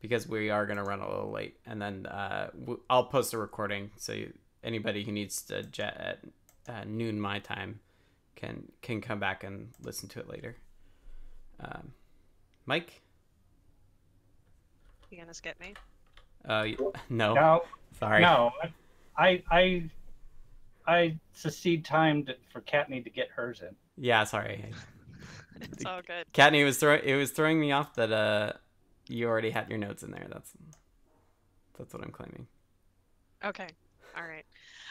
because we are going to run a little late, and then uh, I'll post a recording. So you, anybody who needs to jet at uh, noon my time can can come back and listen to it later. Um, Mike. You gonna skip me? Uh, no. No. Sorry. No, I, I, I succeed timed for Katney to get hers in. Yeah, sorry. It's all good. Katney was throwing. It was throwing me off that uh, you already had your notes in there. That's, that's what I'm claiming. Okay. All right.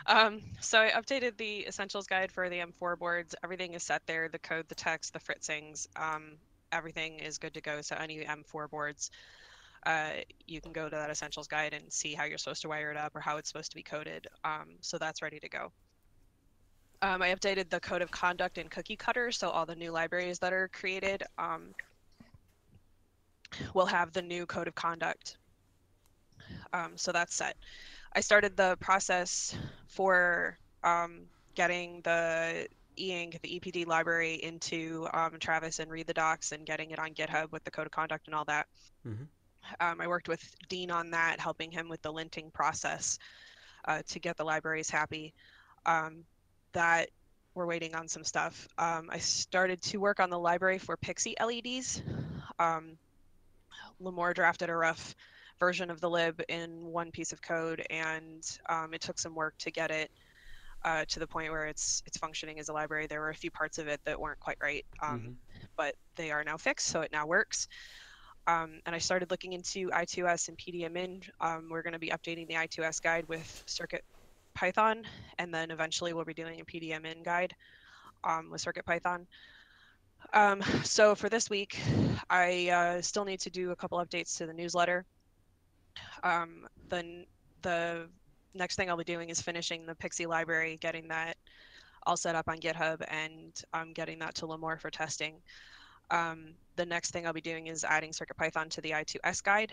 Um, so I updated the essentials guide for the M four boards. Everything is set there. The code, the text, the fritzings. Um, everything is good to go. So any M four boards. Uh, you can go to that essentials guide and see how you're supposed to wire it up or how it's supposed to be coded. Um, so that's ready to go. Um, I updated the code of conduct and cookie cutter. So all the new libraries that are created um, will have the new code of conduct. Um, so that's set. I started the process for um, getting the E-ink, the E P D library into um, Travis and Read the Docs and getting it on GitHub with the code of conduct and all that. Mm-hmm. Um, I worked with Dean on that, helping him with the linting process uh, to get the libraries happy. Um, that we're waiting on some stuff. Um, I started to work on the library for Pixie L E Ds. Um, Lamore drafted a rough version of the lib in one piece of code, and um, it took some work to get it uh, to the point where it's it's functioning as a library. There were a few parts of it that weren't quite right, um, mm-hmm. but they are now fixed, so it now works. Um, and I started looking into I two S and P D M N. Um, we're going to be updating the I two S guide with CircuitPython, and then eventually we'll be doing a P D M N guide um, with CircuitPython. Um, so for this week, I uh, still need to do a couple updates to the newsletter. Um, then the next thing I'll be doing is finishing the Pixie library, getting that all set up on GitHub, and um, getting that to Lamore for testing. Um, the next thing I'll be doing is adding CircuitPython to the I two S guide.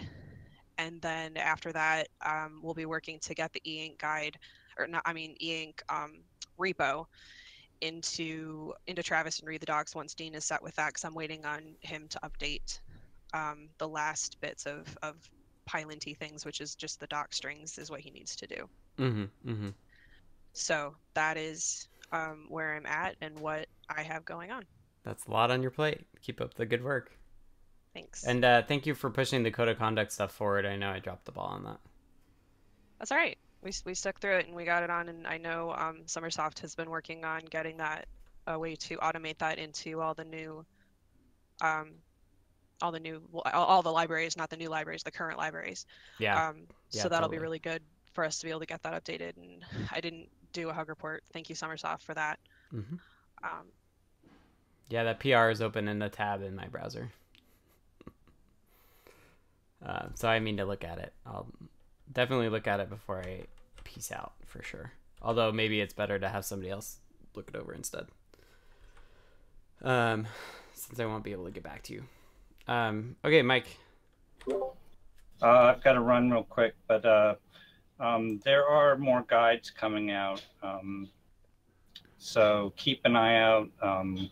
And then after that, um, we'll be working to get the E-ink guide, or not, I mean, E-ink um, repo into into Travis and Read the Docs once Dean is set with that, because I'm waiting on him to update um, the last bits of, of PyLinty things, which is just the doc strings is what he needs to do. Mm-hmm, mm-hmm. So that is um, where I'm at and what I have going on. That's a lot on your plate. Keep up the good work. Thanks. And uh, thank you for pushing the code of conduct stuff forward. I know I dropped the ball on that. That's all right. We, we stuck through it and we got it on. And I know um, Summersoft has been working on getting that a way to automate that into all the new, um, all the new, well, all, all the libraries, not the new libraries, the current libraries. Yeah. Um, yeah so that'll totally. be really good for us to be able to get that updated. And I didn't do a hug report. Thank you, Summersoft, for that. Mm-hmm. Um, Yeah, that P R is open in the tab in my browser. Uh, so I mean to look at it. I'll definitely look at it before I peace out for sure. Although maybe it's better to have somebody else look it over instead. Um, since I won't be able to get back to you. Um, okay, Mike. Uh, I've got to run real quick, but uh, um, there are more guides coming out. Um, so keep an eye out. Um,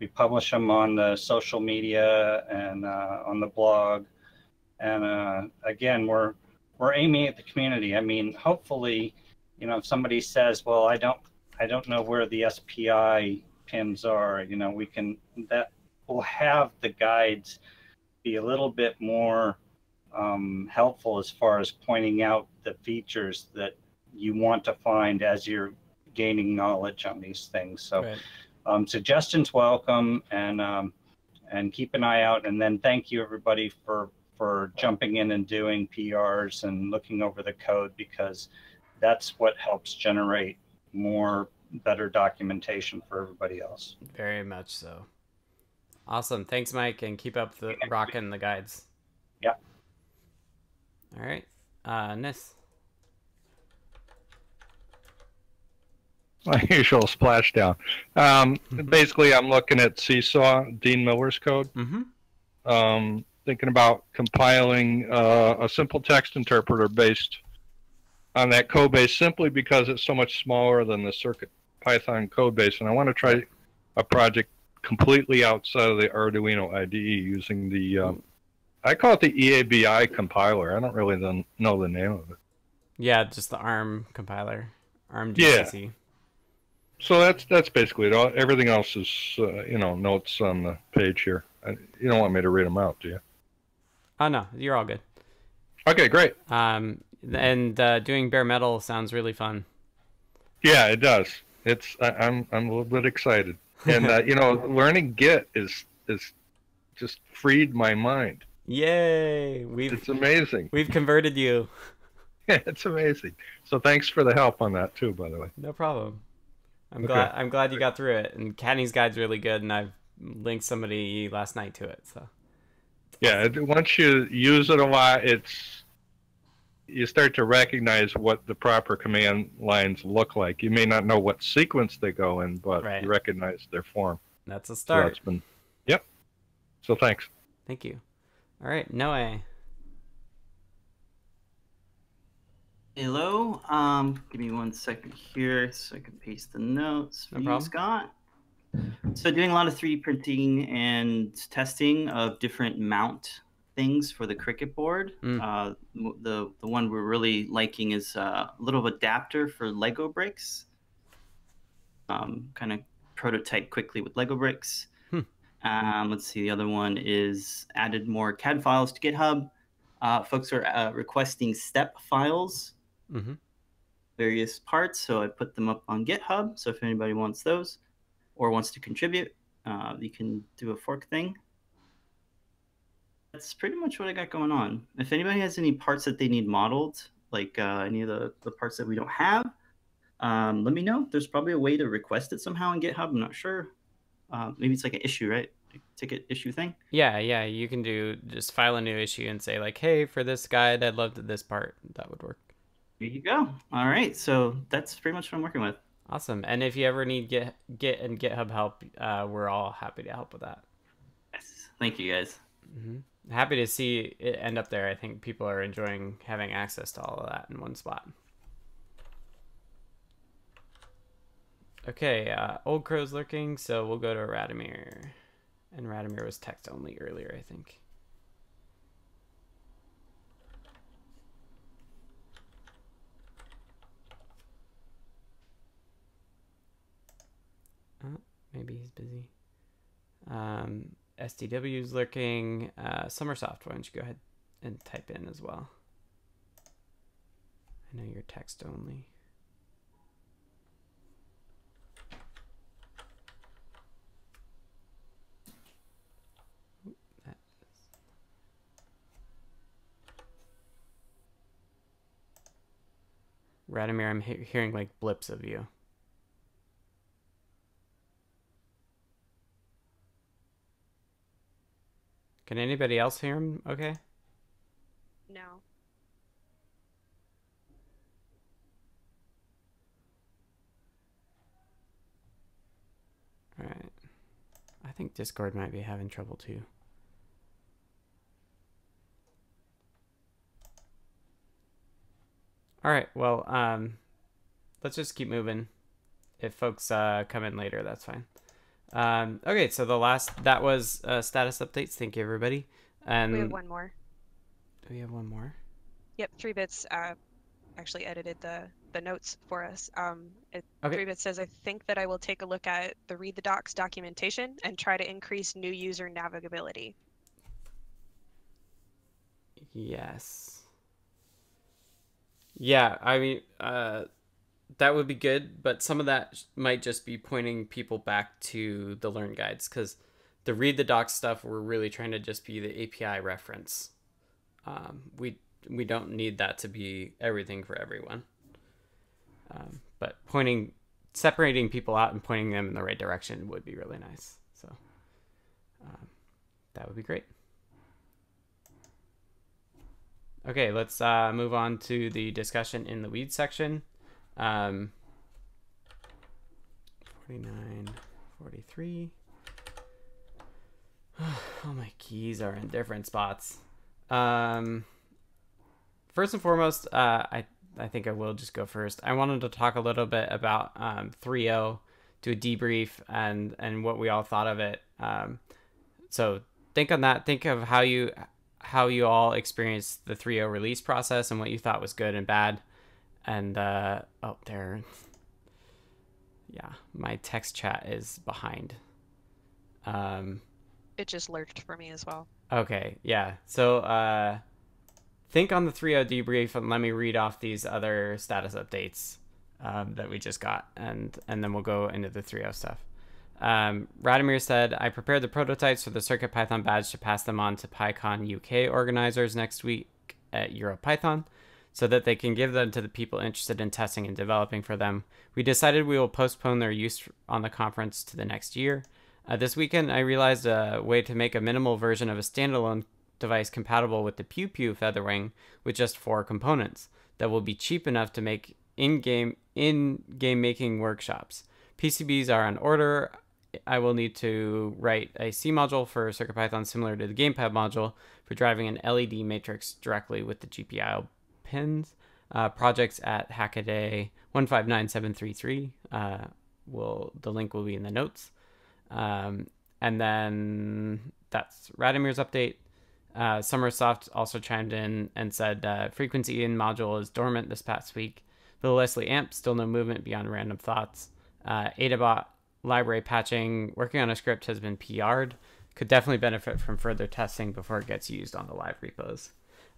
We publish them on the social media and uh, on the blog. And uh, again, we're we're aiming at the community. I mean, hopefully, you know, if somebody says, "Well, I don't, I don't know where the S P I pins are," you know, we can that will have the guides be a little bit more um, helpful as far as pointing out the features that you want to find as you're gaining knowledge on these things. So. Right. Um, suggestions welcome, and um, and keep an eye out. And then thank you everybody for for jumping in and doing P Rs and looking over the code, because that's what helps generate more better documentation for everybody else. Very much so. Awesome. Thanks, Mike, and keep up the rocking the guides. Yeah. All right. Uh, Nis. My usual splashdown. Um, mm-hmm. Basically, I'm looking at Seesaw, Dean Miller's code. Mm-hmm. Um, thinking about compiling uh, a simple text interpreter based on that code base, simply because it's so much smaller than the CircuitPython code base, and I want to try a project completely outside of the Arduino I D E using the um, I call it the E A B I compiler. I don't really know the name of it. Yeah, just the ARM compiler, ARM D C C. Yeah. So that's that's basically it. All, everything else is uh, you know, notes on the page here. I, you don't want me to read them out, do you? Oh no, you're all good. Okay, great. Um, and uh, doing bare metal sounds really fun. Yeah, it does. It's I, I'm I'm a little bit excited, and uh, you know, learning Git is is just freed my mind. Yay! We've it's amazing. We've converted you. Yeah, it's amazing. So thanks for the help on that too, by the way. No problem. I'm okay. glad I'm glad you got through it. And Cadney's guide's really good, and I've linked somebody last night to it. So yeah, once you use it a lot, it's you start to recognize what the proper command lines look like. You may not know what sequence they go in, but right. you recognize their form. That's a start. So that's been, yep. So thanks. Thank you. All right, Noe. Hello. Um, give me one second here so I can paste the notes for you, Scott. So doing a lot of three D printing and testing of different mount things for the Crickit board. Mm. Uh, the the one we're really liking is a little adapter for Lego bricks. Um, kind of prototype quickly with Lego bricks. Hmm. Um, let's see. The other one is added more C A D files to GitHub. Uh, folks are uh, requesting step files, mm-hmm. various parts. So I put them up on GitHub. So if anybody wants those or wants to contribute, uh, you can do a fork thing. That's pretty much what I got going on. If anybody has any parts that they need modeled, like uh, any of the, the parts that we don't have, um, let me know. There's probably a way to request it somehow in GitHub. I'm not sure. Uh, maybe it's like an issue, right? Ticket issue thing. Yeah, yeah, you can do just file a new issue and say like, hey, for this guide, I'd love to this part. That would work. There you go. All right, so that's pretty much what I'm working with. Awesome. And if you ever need Git, Git and GitHub help, uh, we're all happy to help with that. Yes, thank you guys. Mm-hmm. Happy to see it end up there. I think people are enjoying having access to all of that in one spot. Okay, uh, Old Crow's lurking, so we'll go to Radomir. And Radomir was text only earlier, I think. Oh, maybe he's busy. Um, S D W's lurking. Uh, Summersoft, why don't you go ahead and type in as well? I know you're text only. Radomir, I'm he hearing like blips of you. Can anybody else hear him okay? No. All right. I think Discord might be having trouble too. All right, well, um, let's just keep moving. If folks uh, come in later, that's fine. Um, okay, so the last, that was uh, status updates. Thank you, everybody. And we have one more. Do we have one more? Yep, three bits uh, actually edited the, the notes for us. Um, it, okay. three bits says, I think that I will take a look at the Read the Docs documentation and try to increase new user navigability. Yes. Yeah, I mean, uh, that would be good, but some of that might just be pointing people back to the Learn Guides, because the Read the Docs stuff, we're really trying to just be the A P I reference. Um, we, we don't need that to be everything for everyone. Um, but pointing, separating people out and pointing them in the right direction would be really nice. So um, that would be great. Okay, let's uh, move on to the discussion in the weeds section. Um, twenty-nine forty-three. All my keys are in different spots. Um, first and foremost, uh, I, I think I will just go first. I wanted to talk a little bit about um, three point oh, do a debrief and, and what we all thought of it. Um, so think on that. Think of how you, how you all experienced the three point oh release process and what you thought was good and bad. And, uh, oh, there. Yeah, my text chat is behind. Um, it just lurched for me as well. Okay, yeah. So uh, think on the three point oh debrief and let me read off these other status updates um, that we just got, and, and then we'll go into the three point oh stuff. Um, Radomir said, I prepared the prototypes for the CircuitPython badge to pass them on to PyCon U K organizers next week at EuroPython, so that they can give them to the people interested in testing and developing for them. We decided we will postpone their use on the conference to the next year. Uh, this weekend, I realized a way to make a minimal version of a standalone device compatible with the Pew Pew Featherwing with just four components that will be cheap enough to make in-game in-game making workshops. P C Bs are on order. I will need to write a C module for CircuitPython similar to the gamepad module for driving an L E D matrix directly with the G P I O pins. Uh, projects at Hackaday one five nine seven three three. Uh, will the link will be in the notes. Um, and then that's Radomir's update. Uh, Summersoft also chimed in and said uh, frequency in module is dormant this past week. Little Leslie Amp, still no movement beyond random thoughts. Uh, Adabot library patching, working on a script has been P R'd. Could definitely benefit from further testing before it gets used on the live repos.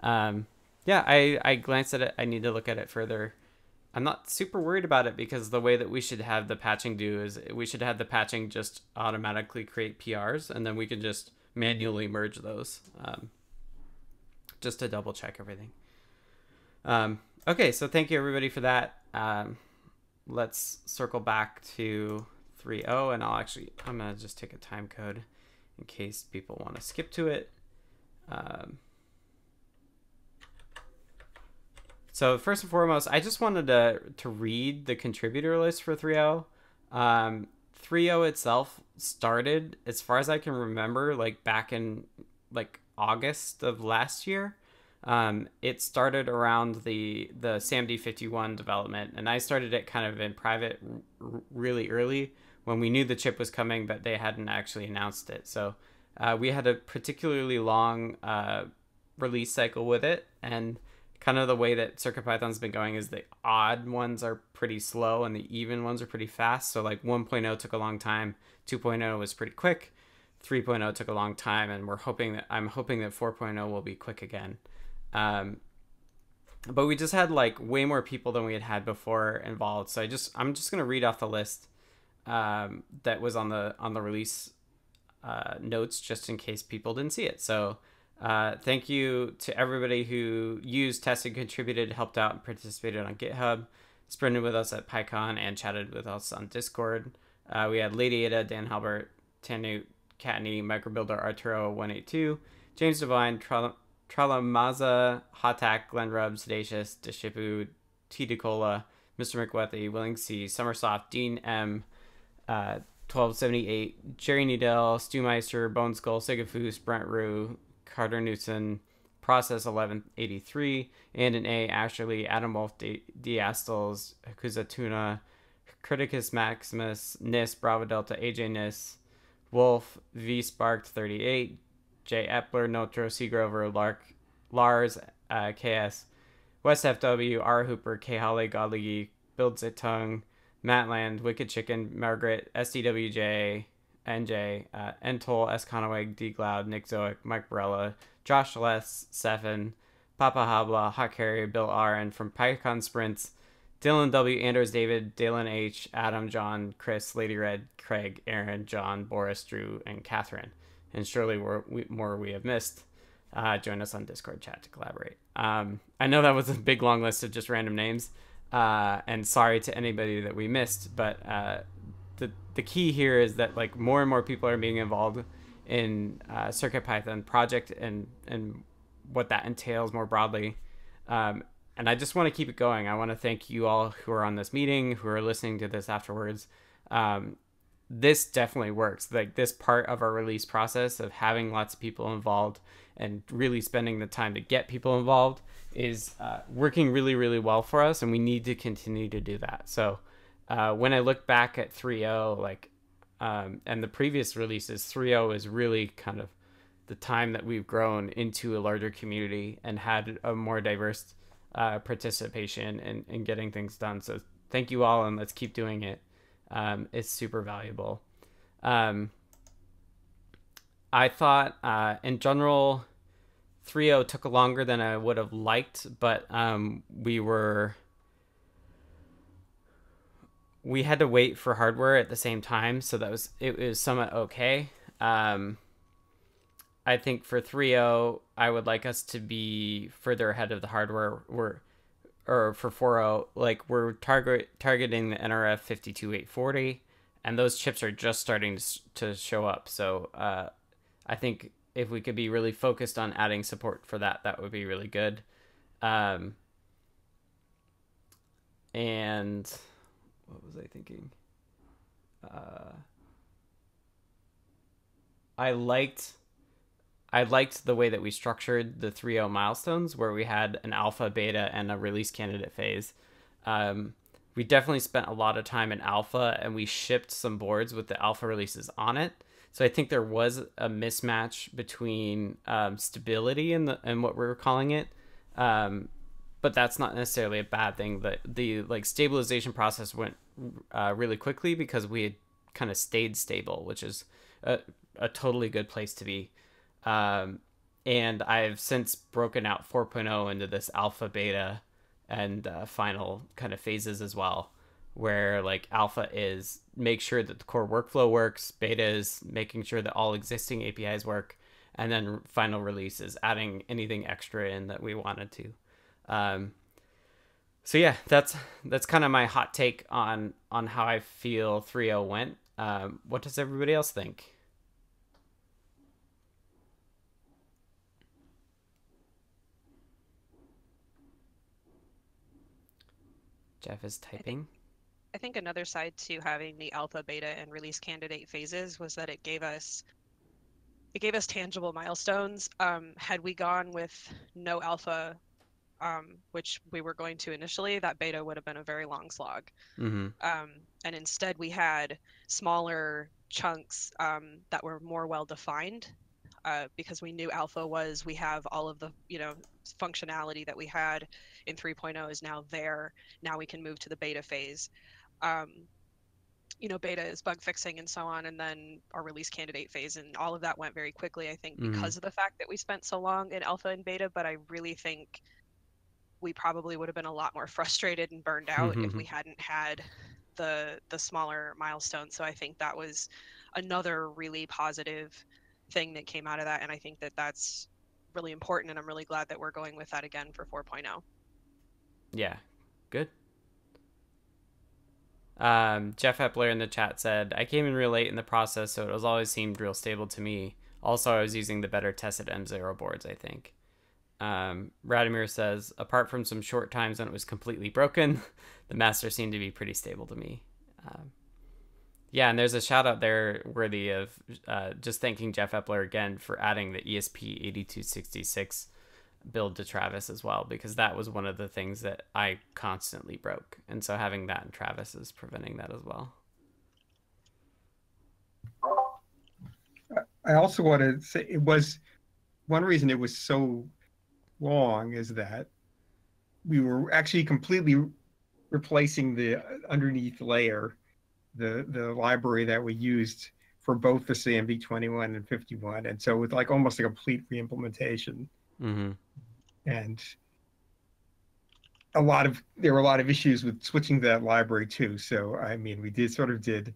Um, yeah, I, I glanced at it. I need to look at it further. I'm not super worried about it because the way that we should have the patching do is we should have the patching just automatically create P Rs, and then we can just manually merge those um, just to double check everything. Um, okay, so thank you everybody for that. Um, let's circle back to three point oh, and I'll actually, I'm gonna just take a time code in case people want to skip to it. Um, So first and foremost, I just wanted to, to read the contributor list for three point oh. Um, three point oh itself started, as far as I can remember, like back in like August of last year. Um, it started around the, the S A M D fifty-one development, and I started it kind of in private really early when we knew the chip was coming, but they hadn't actually announced it. So uh, we had a particularly long uh, release cycle with it, and kind of the way that CircuitPython's been going is the odd ones are pretty slow and the even ones are pretty fast. So like one point oh took a long time, two point oh was pretty quick, three point oh took a long time, and we're hoping that I'm hoping that four point oh will be quick again. Um, but we just had like way more people than we had had before involved. So I just I'm just gonna read off the list um, that was on the on the release uh, notes just in case people didn't see it. So. Uh, thank you to everybody who used, tested, contributed, helped out, and participated on GitHub, sprinted with us at PyCon, and chatted with us on Discord. Uh, we had Lady Ada, Dan Halbert, Tannewt, Katney, Microbuilder, Arturo one eighty-two, James Devine, Tralamaza, Trala Hotak, Glenn Rubb, Sedacious, Deshipu, T. DeCola, Mister McWethy, Willing C, Summersoft, Dean M, uh, twelve seventy-eight, Jerry Needell, Stu Meister, Boneskull, Sigafoos, Brent Rue, Carter Newson, Process eleven eighty-three, and an A, Ashley, Adam Wolf, D. Astles, Hakuza Tuna, Criticus Maximus, Nis, Bravo Delta, A J Nis, Wolf, V Sparked thirty-eight, J Epler, Notro, Seagrover, Lark, Lars, uh, K S, West F W, R Hooper, K Holly, Godligi, Builds It Tongue, Matland, Wicked Chicken, Margaret, S D W J, N J, uh, Entol, S. Conaway, D. Gloud, Nick Zoic, Mike Barella, Josh Less, Seffin, Papa Habla, Hot Carrier, Bill R. And from PyCon Sprints, Dylan W., Anders David, Dylan H., Adam, John, Chris, Lady Red, Craig, Aaron, John, Boris, Drew, and Catherine. And surely we're, we, more we have missed. Uh, join us on Discord chat to collaborate. Um, I know that was a big, long list of just random names. Uh, and sorry to anybody that we missed, but... Uh, The, the key here is that like more and more people are being involved in uh, CircuitPython project and and what that entails more broadly. Um, and I just want to keep it going. I want to thank you all who are on this meeting, who are listening to this afterwards. um, this definitely works. Like this part of our release process of having lots of people involved and really spending the time to get people involved is uh, working really, really well for us. And we need to continue to do that. So uh, when I look back at three point oh, like, um, and the previous releases, three point oh is really kind of the time that we've grown into a larger community and had a more diverse uh, participation in, in getting things done. So thank you all, and let's keep doing it. Um, it's super valuable. Um, I thought uh, in general, three point oh took longer than I would have liked, but um, we were, we had to wait for hardware at the same time. So that was, it was somewhat okay. Um, I think for three point oh, I would like us to be further ahead of the hardware. We're, or for four point oh, like we're target targeting the N R F five two eight four zero, and those chips are just starting to, to show up. So uh, I think if we could be really focused on adding support for that, that would be really good. Um, and what was I thinking? Uh, I liked... I liked the way that we structured the three point oh milestones, where we had an alpha, beta, and a release candidate phase. Um, we definitely spent a lot of time in alpha, and we shipped some boards with the alpha releases on it. So I think there was a mismatch between um, stability and, the, and what we were calling it. Um, but that's not necessarily a bad thing. The, the like stabilization process went uh, really quickly because we had kind of stayed stable, which is a, a totally good place to be. Um, and I've since broken out four point oh into this alpha, beta, and uh, final kind of phases as well, where like alpha is make sure that the core workflow works, beta is making sure that all existing A P Is work, and then final release is adding anything extra in that we wanted to. Um, so yeah, that's that's kind of my hot take on on how I feel three point oh went. Um, what does everybody else think? Jeff is typing. I think another side to having the alpha, beta, and release candidate phases was that it gave us it gave us tangible milestones. Um, had we gone with no alpha, um, which we were going to initially, that beta would have been a very long slog. Mm-hmm. Um, and instead, we had smaller chunks um, that were more well defined, uh, because we knew alpha was we have all of the you know functionality that we had in three point oh is now there. Now we can move to the beta phase. Um, you know, beta is bug fixing and so on, and then our release candidate phase, and all of that went very quickly, I think, mm-hmm. because of the fact that we spent so long in alpha and beta. But I really think we probably would have been a lot more frustrated and burned out mm-hmm. if we hadn't had the the smaller milestones. So I think that was another really positive thing that came out of that, and I think that that's really important, and I'm really glad that we're going with that again for four point oh. Yeah, good. Um, Jeff Epler in the chat said, I came in real late in the process, so it was always seemed real stable to me. Also, I was using the better tested M zero boards, I think. Um, Radomir says, apart from some short times when it was completely broken, the master seemed to be pretty stable to me. Um, yeah, and there's a shout out there worthy of uh, just thanking Jeff Epler again for adding the E S P eighty-two sixty-six build to Travis as well, because that was one of the things that I constantly broke, and so having that in Travis is preventing that as well. I also want to say it was one reason it was so long is that we were actually completely replacing the underneath layer, the the library that we used for both the S A M D twenty-one and fifty-one, and so with like almost a complete reimplementation. Mm-hmm. And a lot of there were a lot of issues with switching that library too. So I mean, we did sort of did.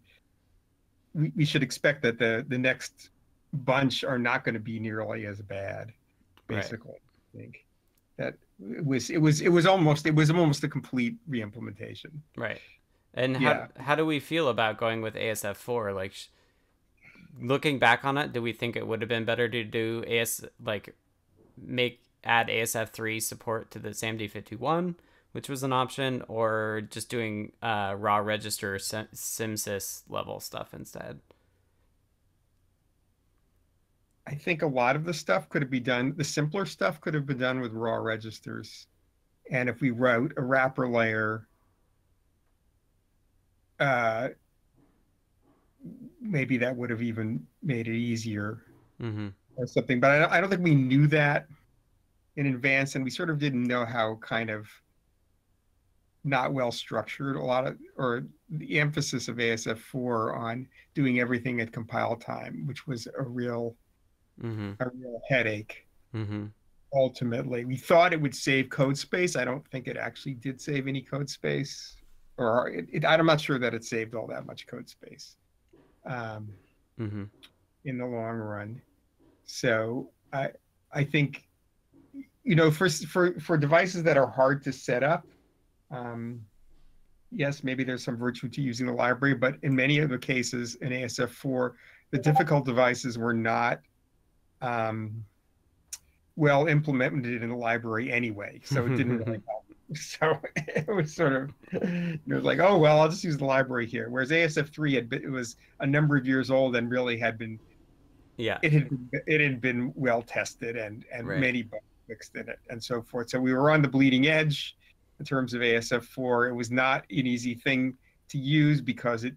We, we should expect that the the next bunch are not going to be nearly as bad, basically. Right. I think that it was it was it was almost it was almost a complete reimplementation. Right. And yeah. how how do we feel about going with A S F four? Like, looking back on it, do we think it would have been better to do A S like? Make add A S F three support to the S A M D fifty-one? which was an option, or just doing uh, raw register SimSys level stuff instead? I think a lot of the stuff could have been done, the simpler stuff could have been done with raw registers. And if we wrote a wrapper layer, uh, maybe that would have even made it easier mm-hmm. or something. But I don't, I don't think we knew that in advance, and we sort of didn't know how kind of not well structured a lot of, or the emphasis of A S F four on doing everything at compile time, which was a real... Mm-hmm. a real headache. Mm-hmm. Ultimately, we thought it would save code space. I don't think it actually did save any code space, or it, it, I'm not sure that it saved all that much code space um, mm-hmm. in the long run. So I, I think, you know, for for for devices that are hard to set up, um, yes, maybe there's some virtue to using the library, but in many of the cases in A S F four, the difficult devices were not um well implemented in the library anyway, so it didn't really help. So it was sort of, it was like, oh well, I'll just use the library here, whereas A S F three had been, it was a number of years old and really had been yeah it had been, it had been well tested and and right. many bugs fixed in it and so forth. So we were on the bleeding edge in terms of A S F four. It was not an easy thing to use because it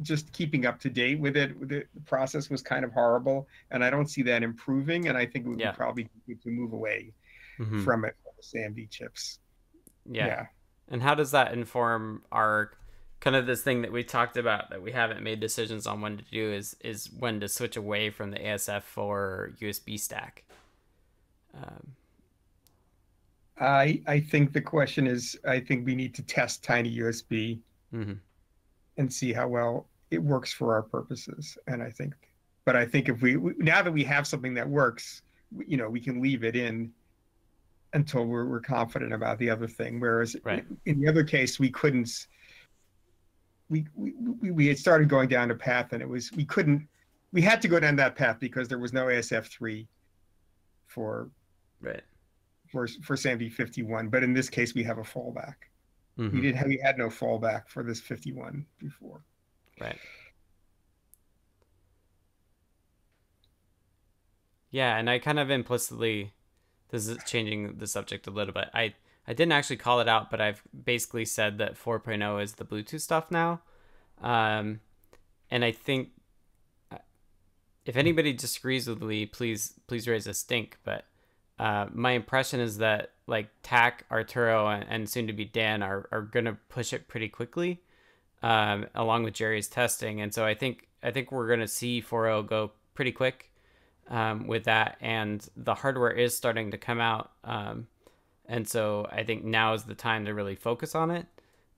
just keeping up to date with it, the process was kind of horrible, and I don't see that improving. And I think we would yeah. probably need to move away mm-hmm. from it for the S A M D chips. Yeah. yeah. And how does that inform our kind of this thing that we talked about that we haven't made decisions on when to do is is when to switch away from the A S F four U S B stack? Um, I I think the question is, I think we need to test tiny U S B. Mm-hmm. and see how well it works for our purposes. And I think, but I think if we, we now that we have something that works, we, you know, we can leave it in until we're, we're confident about the other thing. Whereas right. in, in the other case, we couldn't, we, we, we, we had started going down a path and it was, we couldn't, we had to go down that path because there was no A S F three for, right. for, for S A M D fifty-one. But in this case, we have a fallback. Mm-hmm. We did have, we had no fallback for this fifty-one before. Right. Yeah, and I kind of implicitly, this is changing the subject a little bit. I, I didn't actually call it out, but I've basically said that four point oh is the Bluetooth stuff now. Um, and I think if anybody disagrees with me, please, please raise a stink. But uh, my impression is that like Tack, Arturo, and, and soon to be Dan are, are going to push it pretty quickly, um, along with Jerry's testing. And so I think, I think we're going to see four point oh go pretty quick, um, with that. And the hardware is starting to come out. Um, and so I think now is the time to really focus on it.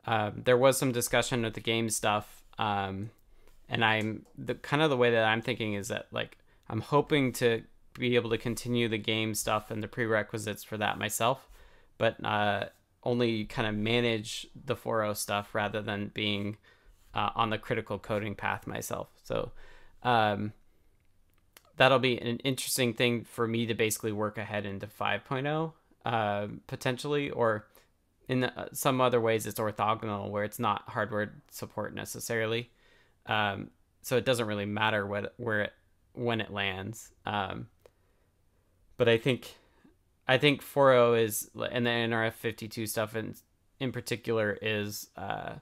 Um, there was some discussion with the game stuff. Um, and I'm the kind of the way that I'm thinking is that like, I'm hoping to be able to continue the game stuff and the prerequisites for that myself, but uh, only kind of manage the four point oh stuff rather than being uh, on the critical coding path myself. So um, that'll be an interesting thing for me to basically work ahead into five point oh uh, potentially, or in the, some other ways it's orthogonal where it's not hardware support necessarily. Um, so it doesn't really matter what, where it, when it lands. Um, But I think, I think four point oh is, and the N R F fifty-two stuff in in particular is uh,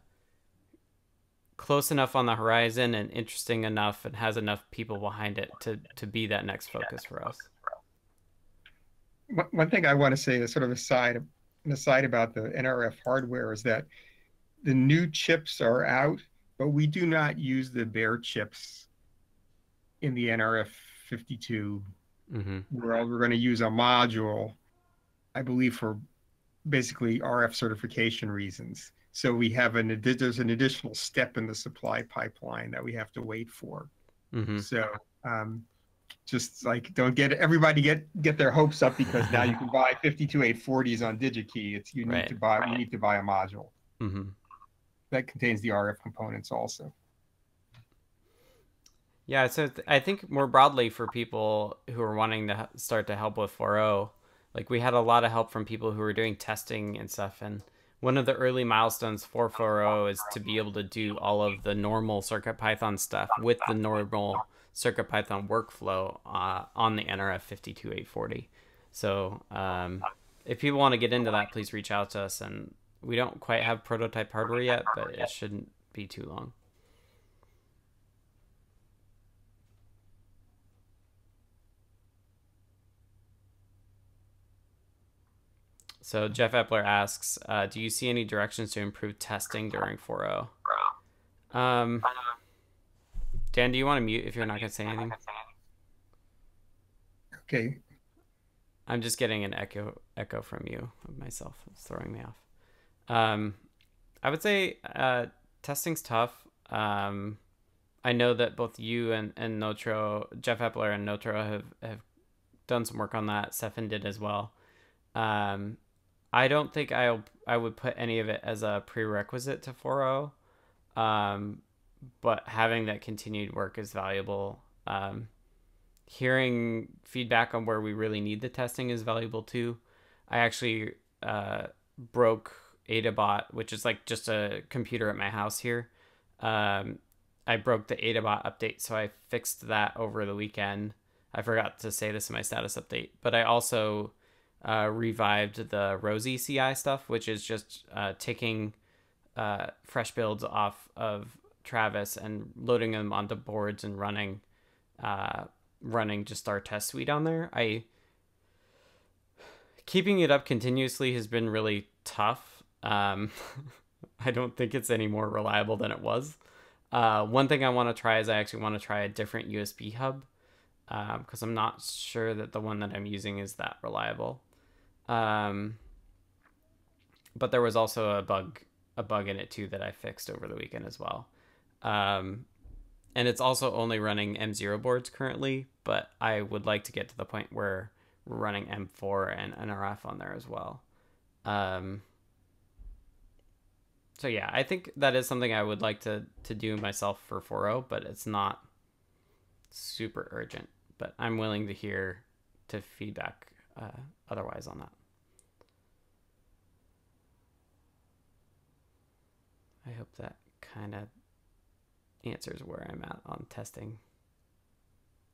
close enough on the horizon and interesting enough, and has enough people behind it to to be that next focus for us. One thing I want to say is sort of aside an aside about the N R F hardware is that the new chips are out, but we do not use the bare chips in the N R F fifty-two. Mm-hmm. We're, we're going to use a module, I believe, for basically R F certification reasons. So we have an there's an additional step in the supply pipeline that we have to wait for. Mm-hmm. So um, just like don't get everybody get get their hopes up because now you can buy fifty-two eight forties on DigiKey. It's you need right. to buy right. you need to buy a module mm-hmm. that contains the R F components also. Yeah, so th I think more broadly for people who are wanting to start to help with four point oh, like we had a lot of help from people who were doing testing and stuff, and one of the early milestones four forty is to be able to do all of the normal CircuitPython stuff with the normal CircuitPython workflow uh, on the N R F five two eight four zero. So um, if people want to get into that, please reach out to us. And we don't quite have prototype hardware yet, but it shouldn't be too long. So Jeff Epler asks, uh, do you see any directions to improve testing during four point oh? Um, Dan, do you want to mute if you're not going to say anything? Okay. I'm just getting an echo echo from you of myself. It's throwing me off. Um, I would say uh, testing's tough. Um, I know that both you and, and Notro, Jeff Epler and Notro have, have done some work on that. Stefan did as well. Um, I don't think I I would put any of it as a prerequisite to four point oh, um, but having that continued work is valuable. Um, hearing feedback on where we really need the testing is valuable too. I actually uh, broke Adabot, which is like just a computer at my house here. Um, I broke the Adabot update, so I fixed that over the weekend. I forgot to say this in my status update, but I also... Uh, revived the Rosie C I stuff, which is just uh, taking uh, fresh builds off of Travis and loading them onto boards and running uh, running just our test suite on there. I keeping it up continuously has been really tough. Um, I don't think it's any more reliable than it was. Uh, one thing I want to try is I actually want to try a different U S B hub, because um, I'm not sure that the one that I'm using is that reliable. Um, but there was also a bug, a bug in it too that I fixed over the weekend as well. Um, and it's also only running M zero boards currently, but I would like to get to the point where we're running M four and N R F on there as well. Um, so yeah, I think that is something I would like to, to do myself for four point oh, but it's not super urgent, but I'm willing to hear to feedback Uh, otherwise on that. I hope that kind of answers where I'm at on testing.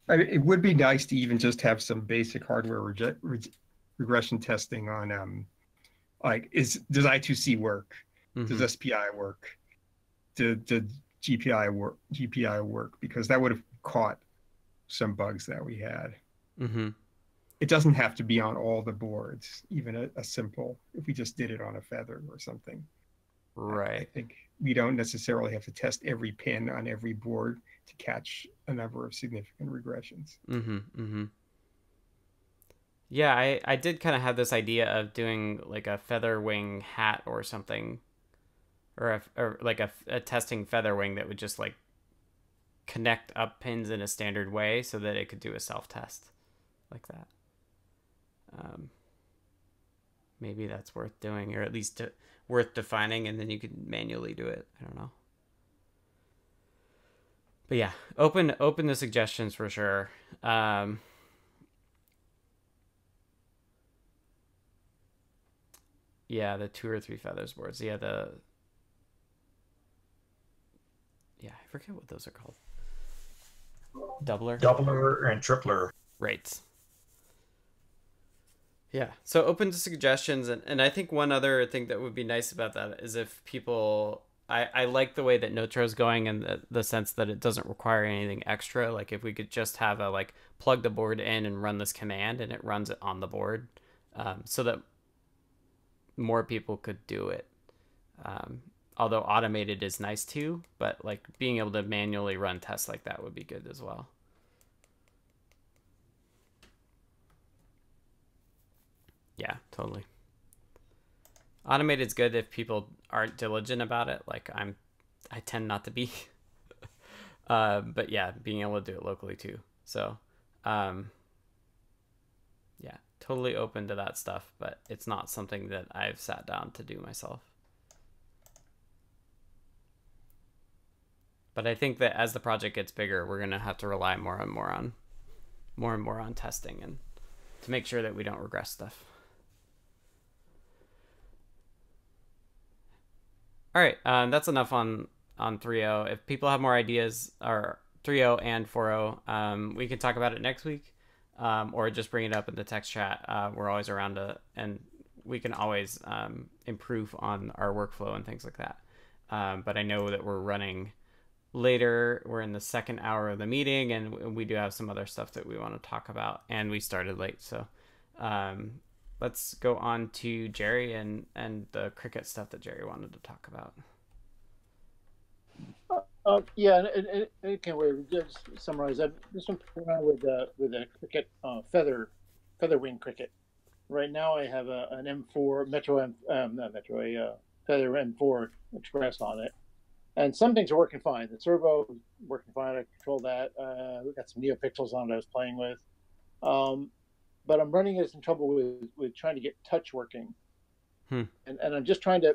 I mean, it would be nice to even just have some basic hardware reg reg regression testing on, um, like, is does I two C work? Mm-hmm. Does S P I work? Did, did G P I work? G P I work? Because that would have caught some bugs that we had. Mm-hmm. It doesn't have to be on all the boards, even a, a simple, if we just did it on a feather or something. Right. I think we don't necessarily have to test every pin on every board to catch a number of significant regressions. Mm-hmm, mm-hmm. Yeah, I, I did kind of have this idea of doing like a feather wing hat or something, or, a, or like a, a testing feather wing that would just like connect up pins in a standard way so that it could do a self-test like that. Um, maybe that's worth doing, or at least de worth defining, and then you could manually do it. I don't know. But yeah, open open the suggestions for sure. Um, yeah, the two or three feathers boards. Yeah, the yeah, I forget what those are called. Doubler, doubler, and tripler. Right. Yeah, so open to suggestions. And, and I think one other thing that would be nice about that is if people, I, I like the way that Notro's going in the, the sense that it doesn't require anything extra. Like if we could just have a, like, plug the board in and run this command and it runs it on the board, um, so that more people could do it. Um, although automated is nice too, but like being able to manually run tests like that would be good as well. Yeah, totally. Automated's good if people aren't diligent about it, like I'm, I tend not to be. uh, but yeah, being able to do it locally too. So, um, yeah, totally open to that stuff, but it's not something that I've sat down to do myself. But I think that as the project gets bigger, we're gonna have to rely more and more on, more and more on testing and to make sure that we don't regress stuff. All right, um, that's enough on on three point oh. If people have more ideas, or three point oh and four point oh, um, we can talk about it next week, um, or just bring it up in the text chat. Uh, we're always around, to, and we can always um, improve on our workflow and things like that. Um, but I know that we're running later. We're in the second hour of the meeting, and we do have some other stuff that we want to talk about, and we started late. So um, let's go on to Jerry and, and the Crickit stuff that Jerry wanted to talk about. Uh, uh, yeah, and, and, and can we just summarize that? This one with uh, with a Crickit uh, feather feather wing Crickit. Right now, I have a, an M four Metro M, um, not Metro, a uh, Feather M four Express on it, and some things are working fine. The servo is working fine. I control that. Uh, we got some NeoPixels on it I was playing with, um, but I'm running into some trouble with with trying to get touch working, hmm. and and I'm just trying to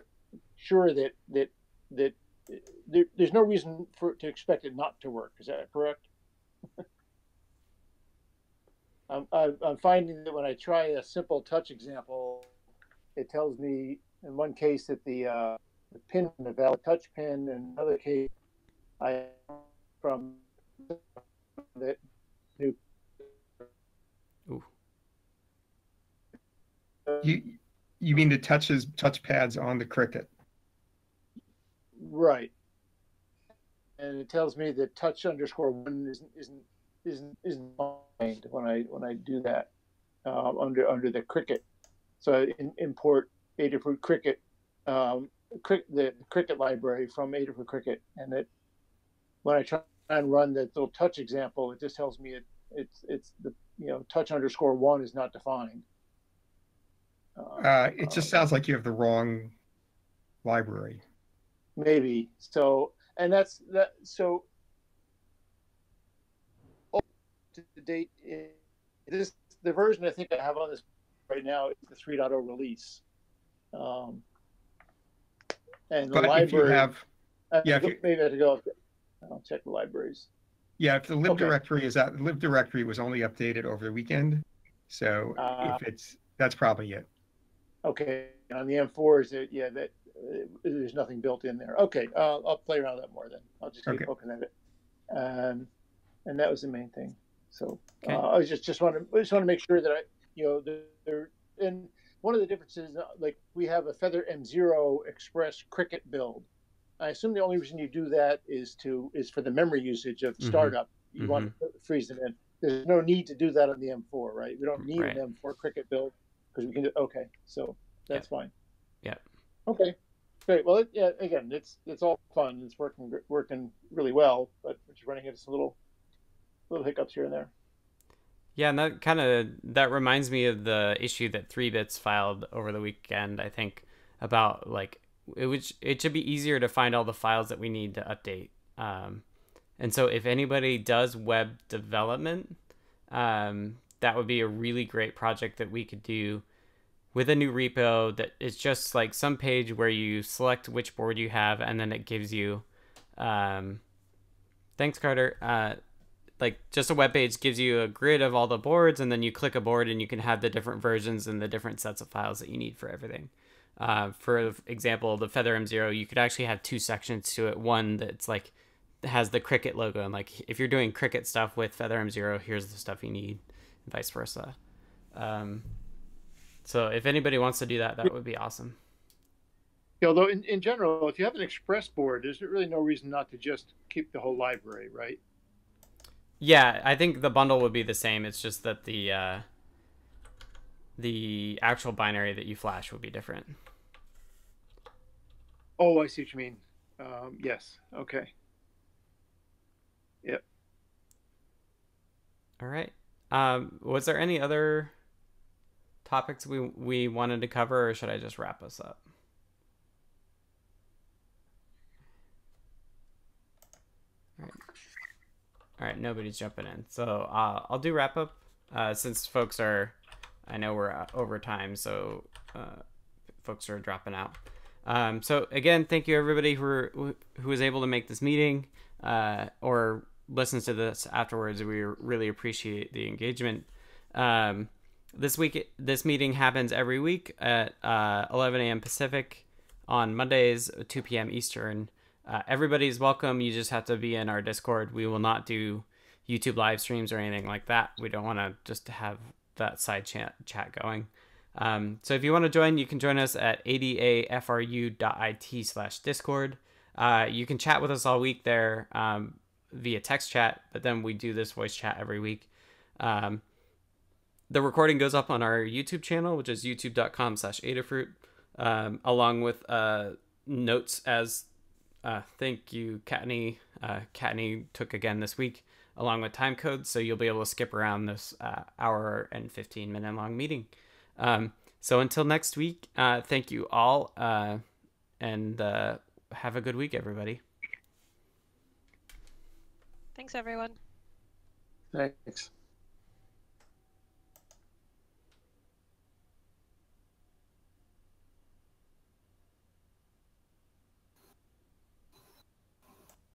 sure that that that. There, there's no reason for to expect it not to work. Is that correct? I'm, I'm finding that when I try a simple touch example, it tells me in one case that the, uh, the pin, the valid touch pin, and in another case, I from that new. Ooh. You you mean the touches touch pads on the Crickit? Right, and it tells me that touch underscore one isn't isn't isn't isn't mind when I when I do that uh, under under the Crickit. So I in, import Adafruit Crickit, um, crick, the Crickit library from Adafruit Crickit, and it when I try and run that little touch example, it just tells me it it's it's the you know touch underscore one is not defined. Uh, uh, it just um, sounds like you have the wrong library. Maybe so, and that's that. So, oh, to the date, this the version I think I have on this right now is the three point oh release. Um, and the but library, if you have, uh, yeah, if you, maybe I have to go. I'll check the libraries. Yeah, if the lib okay. directory is out, the lib directory was only updated over the weekend, so uh, if it's that's probably it. Okay, on the M four is it? Yeah, that. There's nothing built in there. Okay, uh, I'll play around with that more then. I'll just keep okay. poking at it. Um, and that was the main thing. So okay. uh, I was just just want to just want to make sure that I, you know, there, there. And one of the differences, like we have a Feather M zero Express Crickit build. I assume the only reason you do that is to is for the memory usage of startup. Mm-hmm. You mm-hmm. want to freeze them in. There's no need to do that on the M four, right? We don't need right. an M four Crickit build because we can do. Okay, so that's yeah. fine. Yeah. Okay. Great. Well, it, yeah, again, it's it's all fun. It's working working really well, but we're just running into some little little hiccups here and there. Yeah, and that kind of that reminds me of the issue that three bits filed over the weekend. I think about like it would it should be easier to find all the files that we need to update. Um, and so, if anybody does web development, um, that would be a really great project that we could do. With a new repo that is just like some page where you select which board you have, and then it gives you, um, thanks Carter, uh, like just a web page gives you a grid of all the boards, and then you click a board and you can have the different versions and the different sets of files that you need for everything. Uh, for example, the Feather M zero, you could actually have two sections to it. One that's like has the Crickit logo, and like if you're doing Crickit stuff with Feather M zero, here's the stuff you need, and vice versa. Um, So if anybody wants to do that, that would be awesome. Yeah, although in, in general, if you have an Express board, there's really no reason not to just keep the whole library, right? Yeah, I think the bundle would be the same. It's just that the uh, the actual binary that you flash would be different. Oh, I see what you mean. Um, yes. Okay. Yep. All right. Um, was there any other topics we we wanted to cover, or should I just wrap us up? All right, all right nobody's jumping in, so uh, I'll do wrap up uh, since folks are, I know we're over time, so uh, folks are dropping out. Um, so again, thank you everybody who who was able to make this meeting uh, or listens to this afterwards. We really appreciate the engagement. Um, This week, this meeting happens every week at uh, eleven a m Pacific on Mondays, two p m Eastern. Uh, everybody's welcome. You just have to be in our Discord. We will not do YouTube live streams or anything like that. We don't want to just have that side chat chat going. Um, so if you want to join, you can join us at adafru dot it slash discord. Uh, you can chat with us all week there um, via text chat, but then we do this voice chat every week. Um, the recording goes up on our YouTube channel, which is youtube dot com slash adafruit, um, along with uh, notes as uh, thank you, Katney. Uh, Katney took again this week, along with time codes, so you'll be able to skip around this uh, hour and fifteen minute long meeting. Um, so until next week, uh, thank you all, uh, and uh, have a good week, everybody. Thanks, everyone. Thanks.